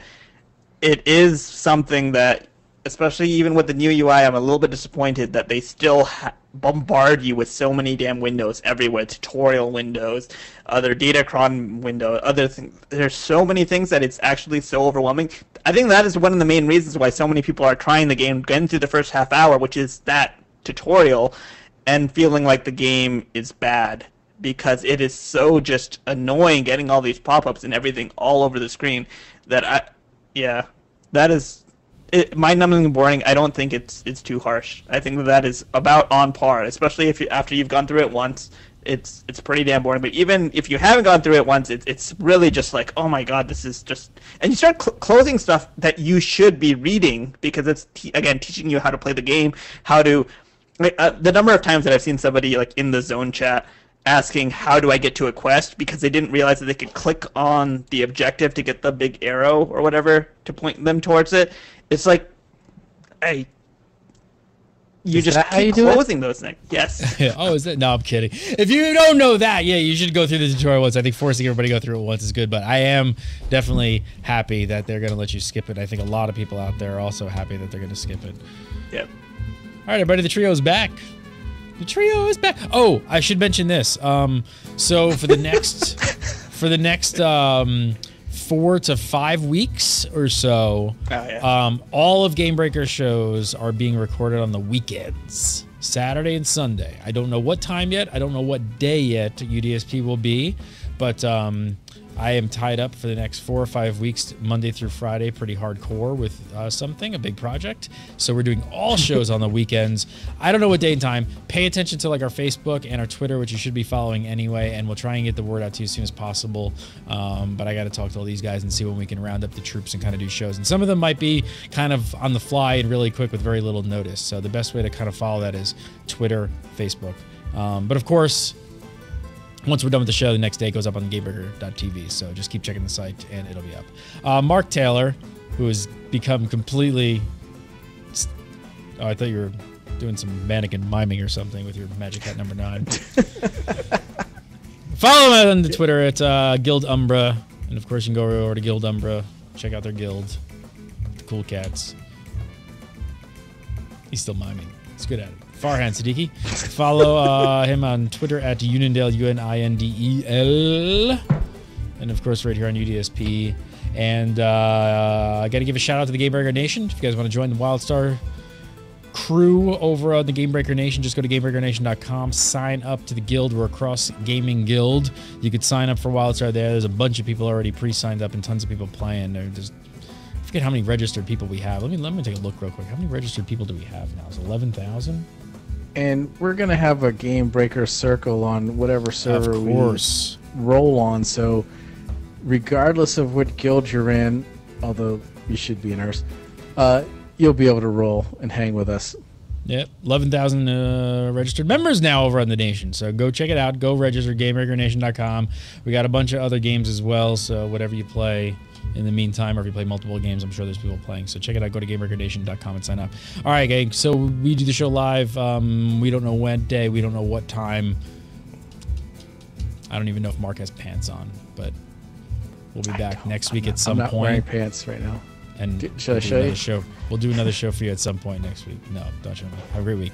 it is something that, especially even with the new U I, I'm a little bit disappointed that they still ha bombard you with so many damn windows everywhere, tutorial windows, other Datacron windows, other things. There's so many things that it's actually so overwhelming. I think that is one of the main reasons why so many people are trying the game, getting through the first half hour, which is that tutorial, and feeling like the game is bad. Because it is so just annoying getting all these pop-ups and everything all over the screen that I, yeah, that is mind-numbingly boring. I don't think it's it's too harsh. I think that is about on par, especially if you, after you've gone through it once, it's it's pretty damn boring. But even if you haven't gone through it once, it, it's really just like, oh my god, this is just, and you start cl closing stuff that you should be reading because it's t again teaching you how to play the game, how to uh, the number of times that I've seen somebody like in the zone chat asking how do I get to a quest because they didn't realize that they could click on the objective to get the big arrow or whatever to point them towards it. It's like, hey, You is just that keep closing those things. Yes. Oh, is it? No, I'm kidding. If you don't know that, yeah, you should go through the tutorial once. I think forcing everybody to go through it once is good, but I am definitely happy that they're going to let you skip it. I think a lot of people out there are also happy that they're going to skip it. Yep. All right, everybody, the trio is back. The trio is back. Oh, I should mention this. Um, so for the next, for the next, um, four to five weeks or so, oh, yeah. um, all of GameBreaker shows are being recorded on the weekends, Saturday and Sunday. I don't know what time yet. I don't know what day yet U D S P will be, but um, I am tied up for the next four or five weeks, Monday through Friday, pretty hardcore with uh, something, a big project. So we're doing all shows on the weekends. I don't know what day and time. Pay attention to like our Facebook and our Twitter, which you should be following anyway, and we'll try and get the word out to you as soon as possible. Um, but I got to talk to all these guys and see when we can round up the troops and kind of do shows. And some of them might be kind of on the fly and really quick with very little notice. So the best way to kind of follow that is Twitter, Facebook. Um, but of course, once we're done with the show, the next day it goes up on GameBreaker dot T V, so just keep checking the site, and it'll be up. Uh, Mark Taylor, who has become completely... Oh, I thought you were doing some mannequin miming or something with your Magic Hat number nine. Follow me on the Twitter at uh, Guild Umbra, and of course you can go over to Guild Umbra, check out their guild, the cool cats. He's still miming. He's good at it. Farhan Siddiqui. Follow uh, him on Twitter at Unindel, U N I N D E L. And, of course, right here on U D S P. And uh, I got to give a shout-out to the GameBreaker Nation. If you guys want to join the WildStar crew over on the GameBreaker Nation, just go to GameBreaker Nation dot com. Sign up to the guild. We're a cross-gaming guild. You could sign up for WildStar there. There's a bunch of people already pre-signed up and tons of people playing. They're just... I forget how many registered people we have. Let me let me take a look real quick. How many registered people do we have now? It's eleven thousand. And we're gonna have a Game Breaker circle on whatever server we roll on. So, regardless of what guild you're in, although you should be in ours, uh, you'll be able to roll and hang with us. Yep, eleven thousand uh, registered members now over on the Nation. So go check it out. Go register, GameBreaker Nation dot com. We got a bunch of other games as well. So whatever you play. In the meantime, or if you play multiple games, I'm sure there's people playing. So check it out. Go to GameBreaker Nation dot com and sign up. All right, gang. So we do the show live. Um, we don't know what day. We don't know what time. I don't even know if Mark has pants on, but we'll be back next week at some point. I'm not wearing pants right now. And should I show you? We'll do another show for you at some point next week. No, don't show me. Have a great week.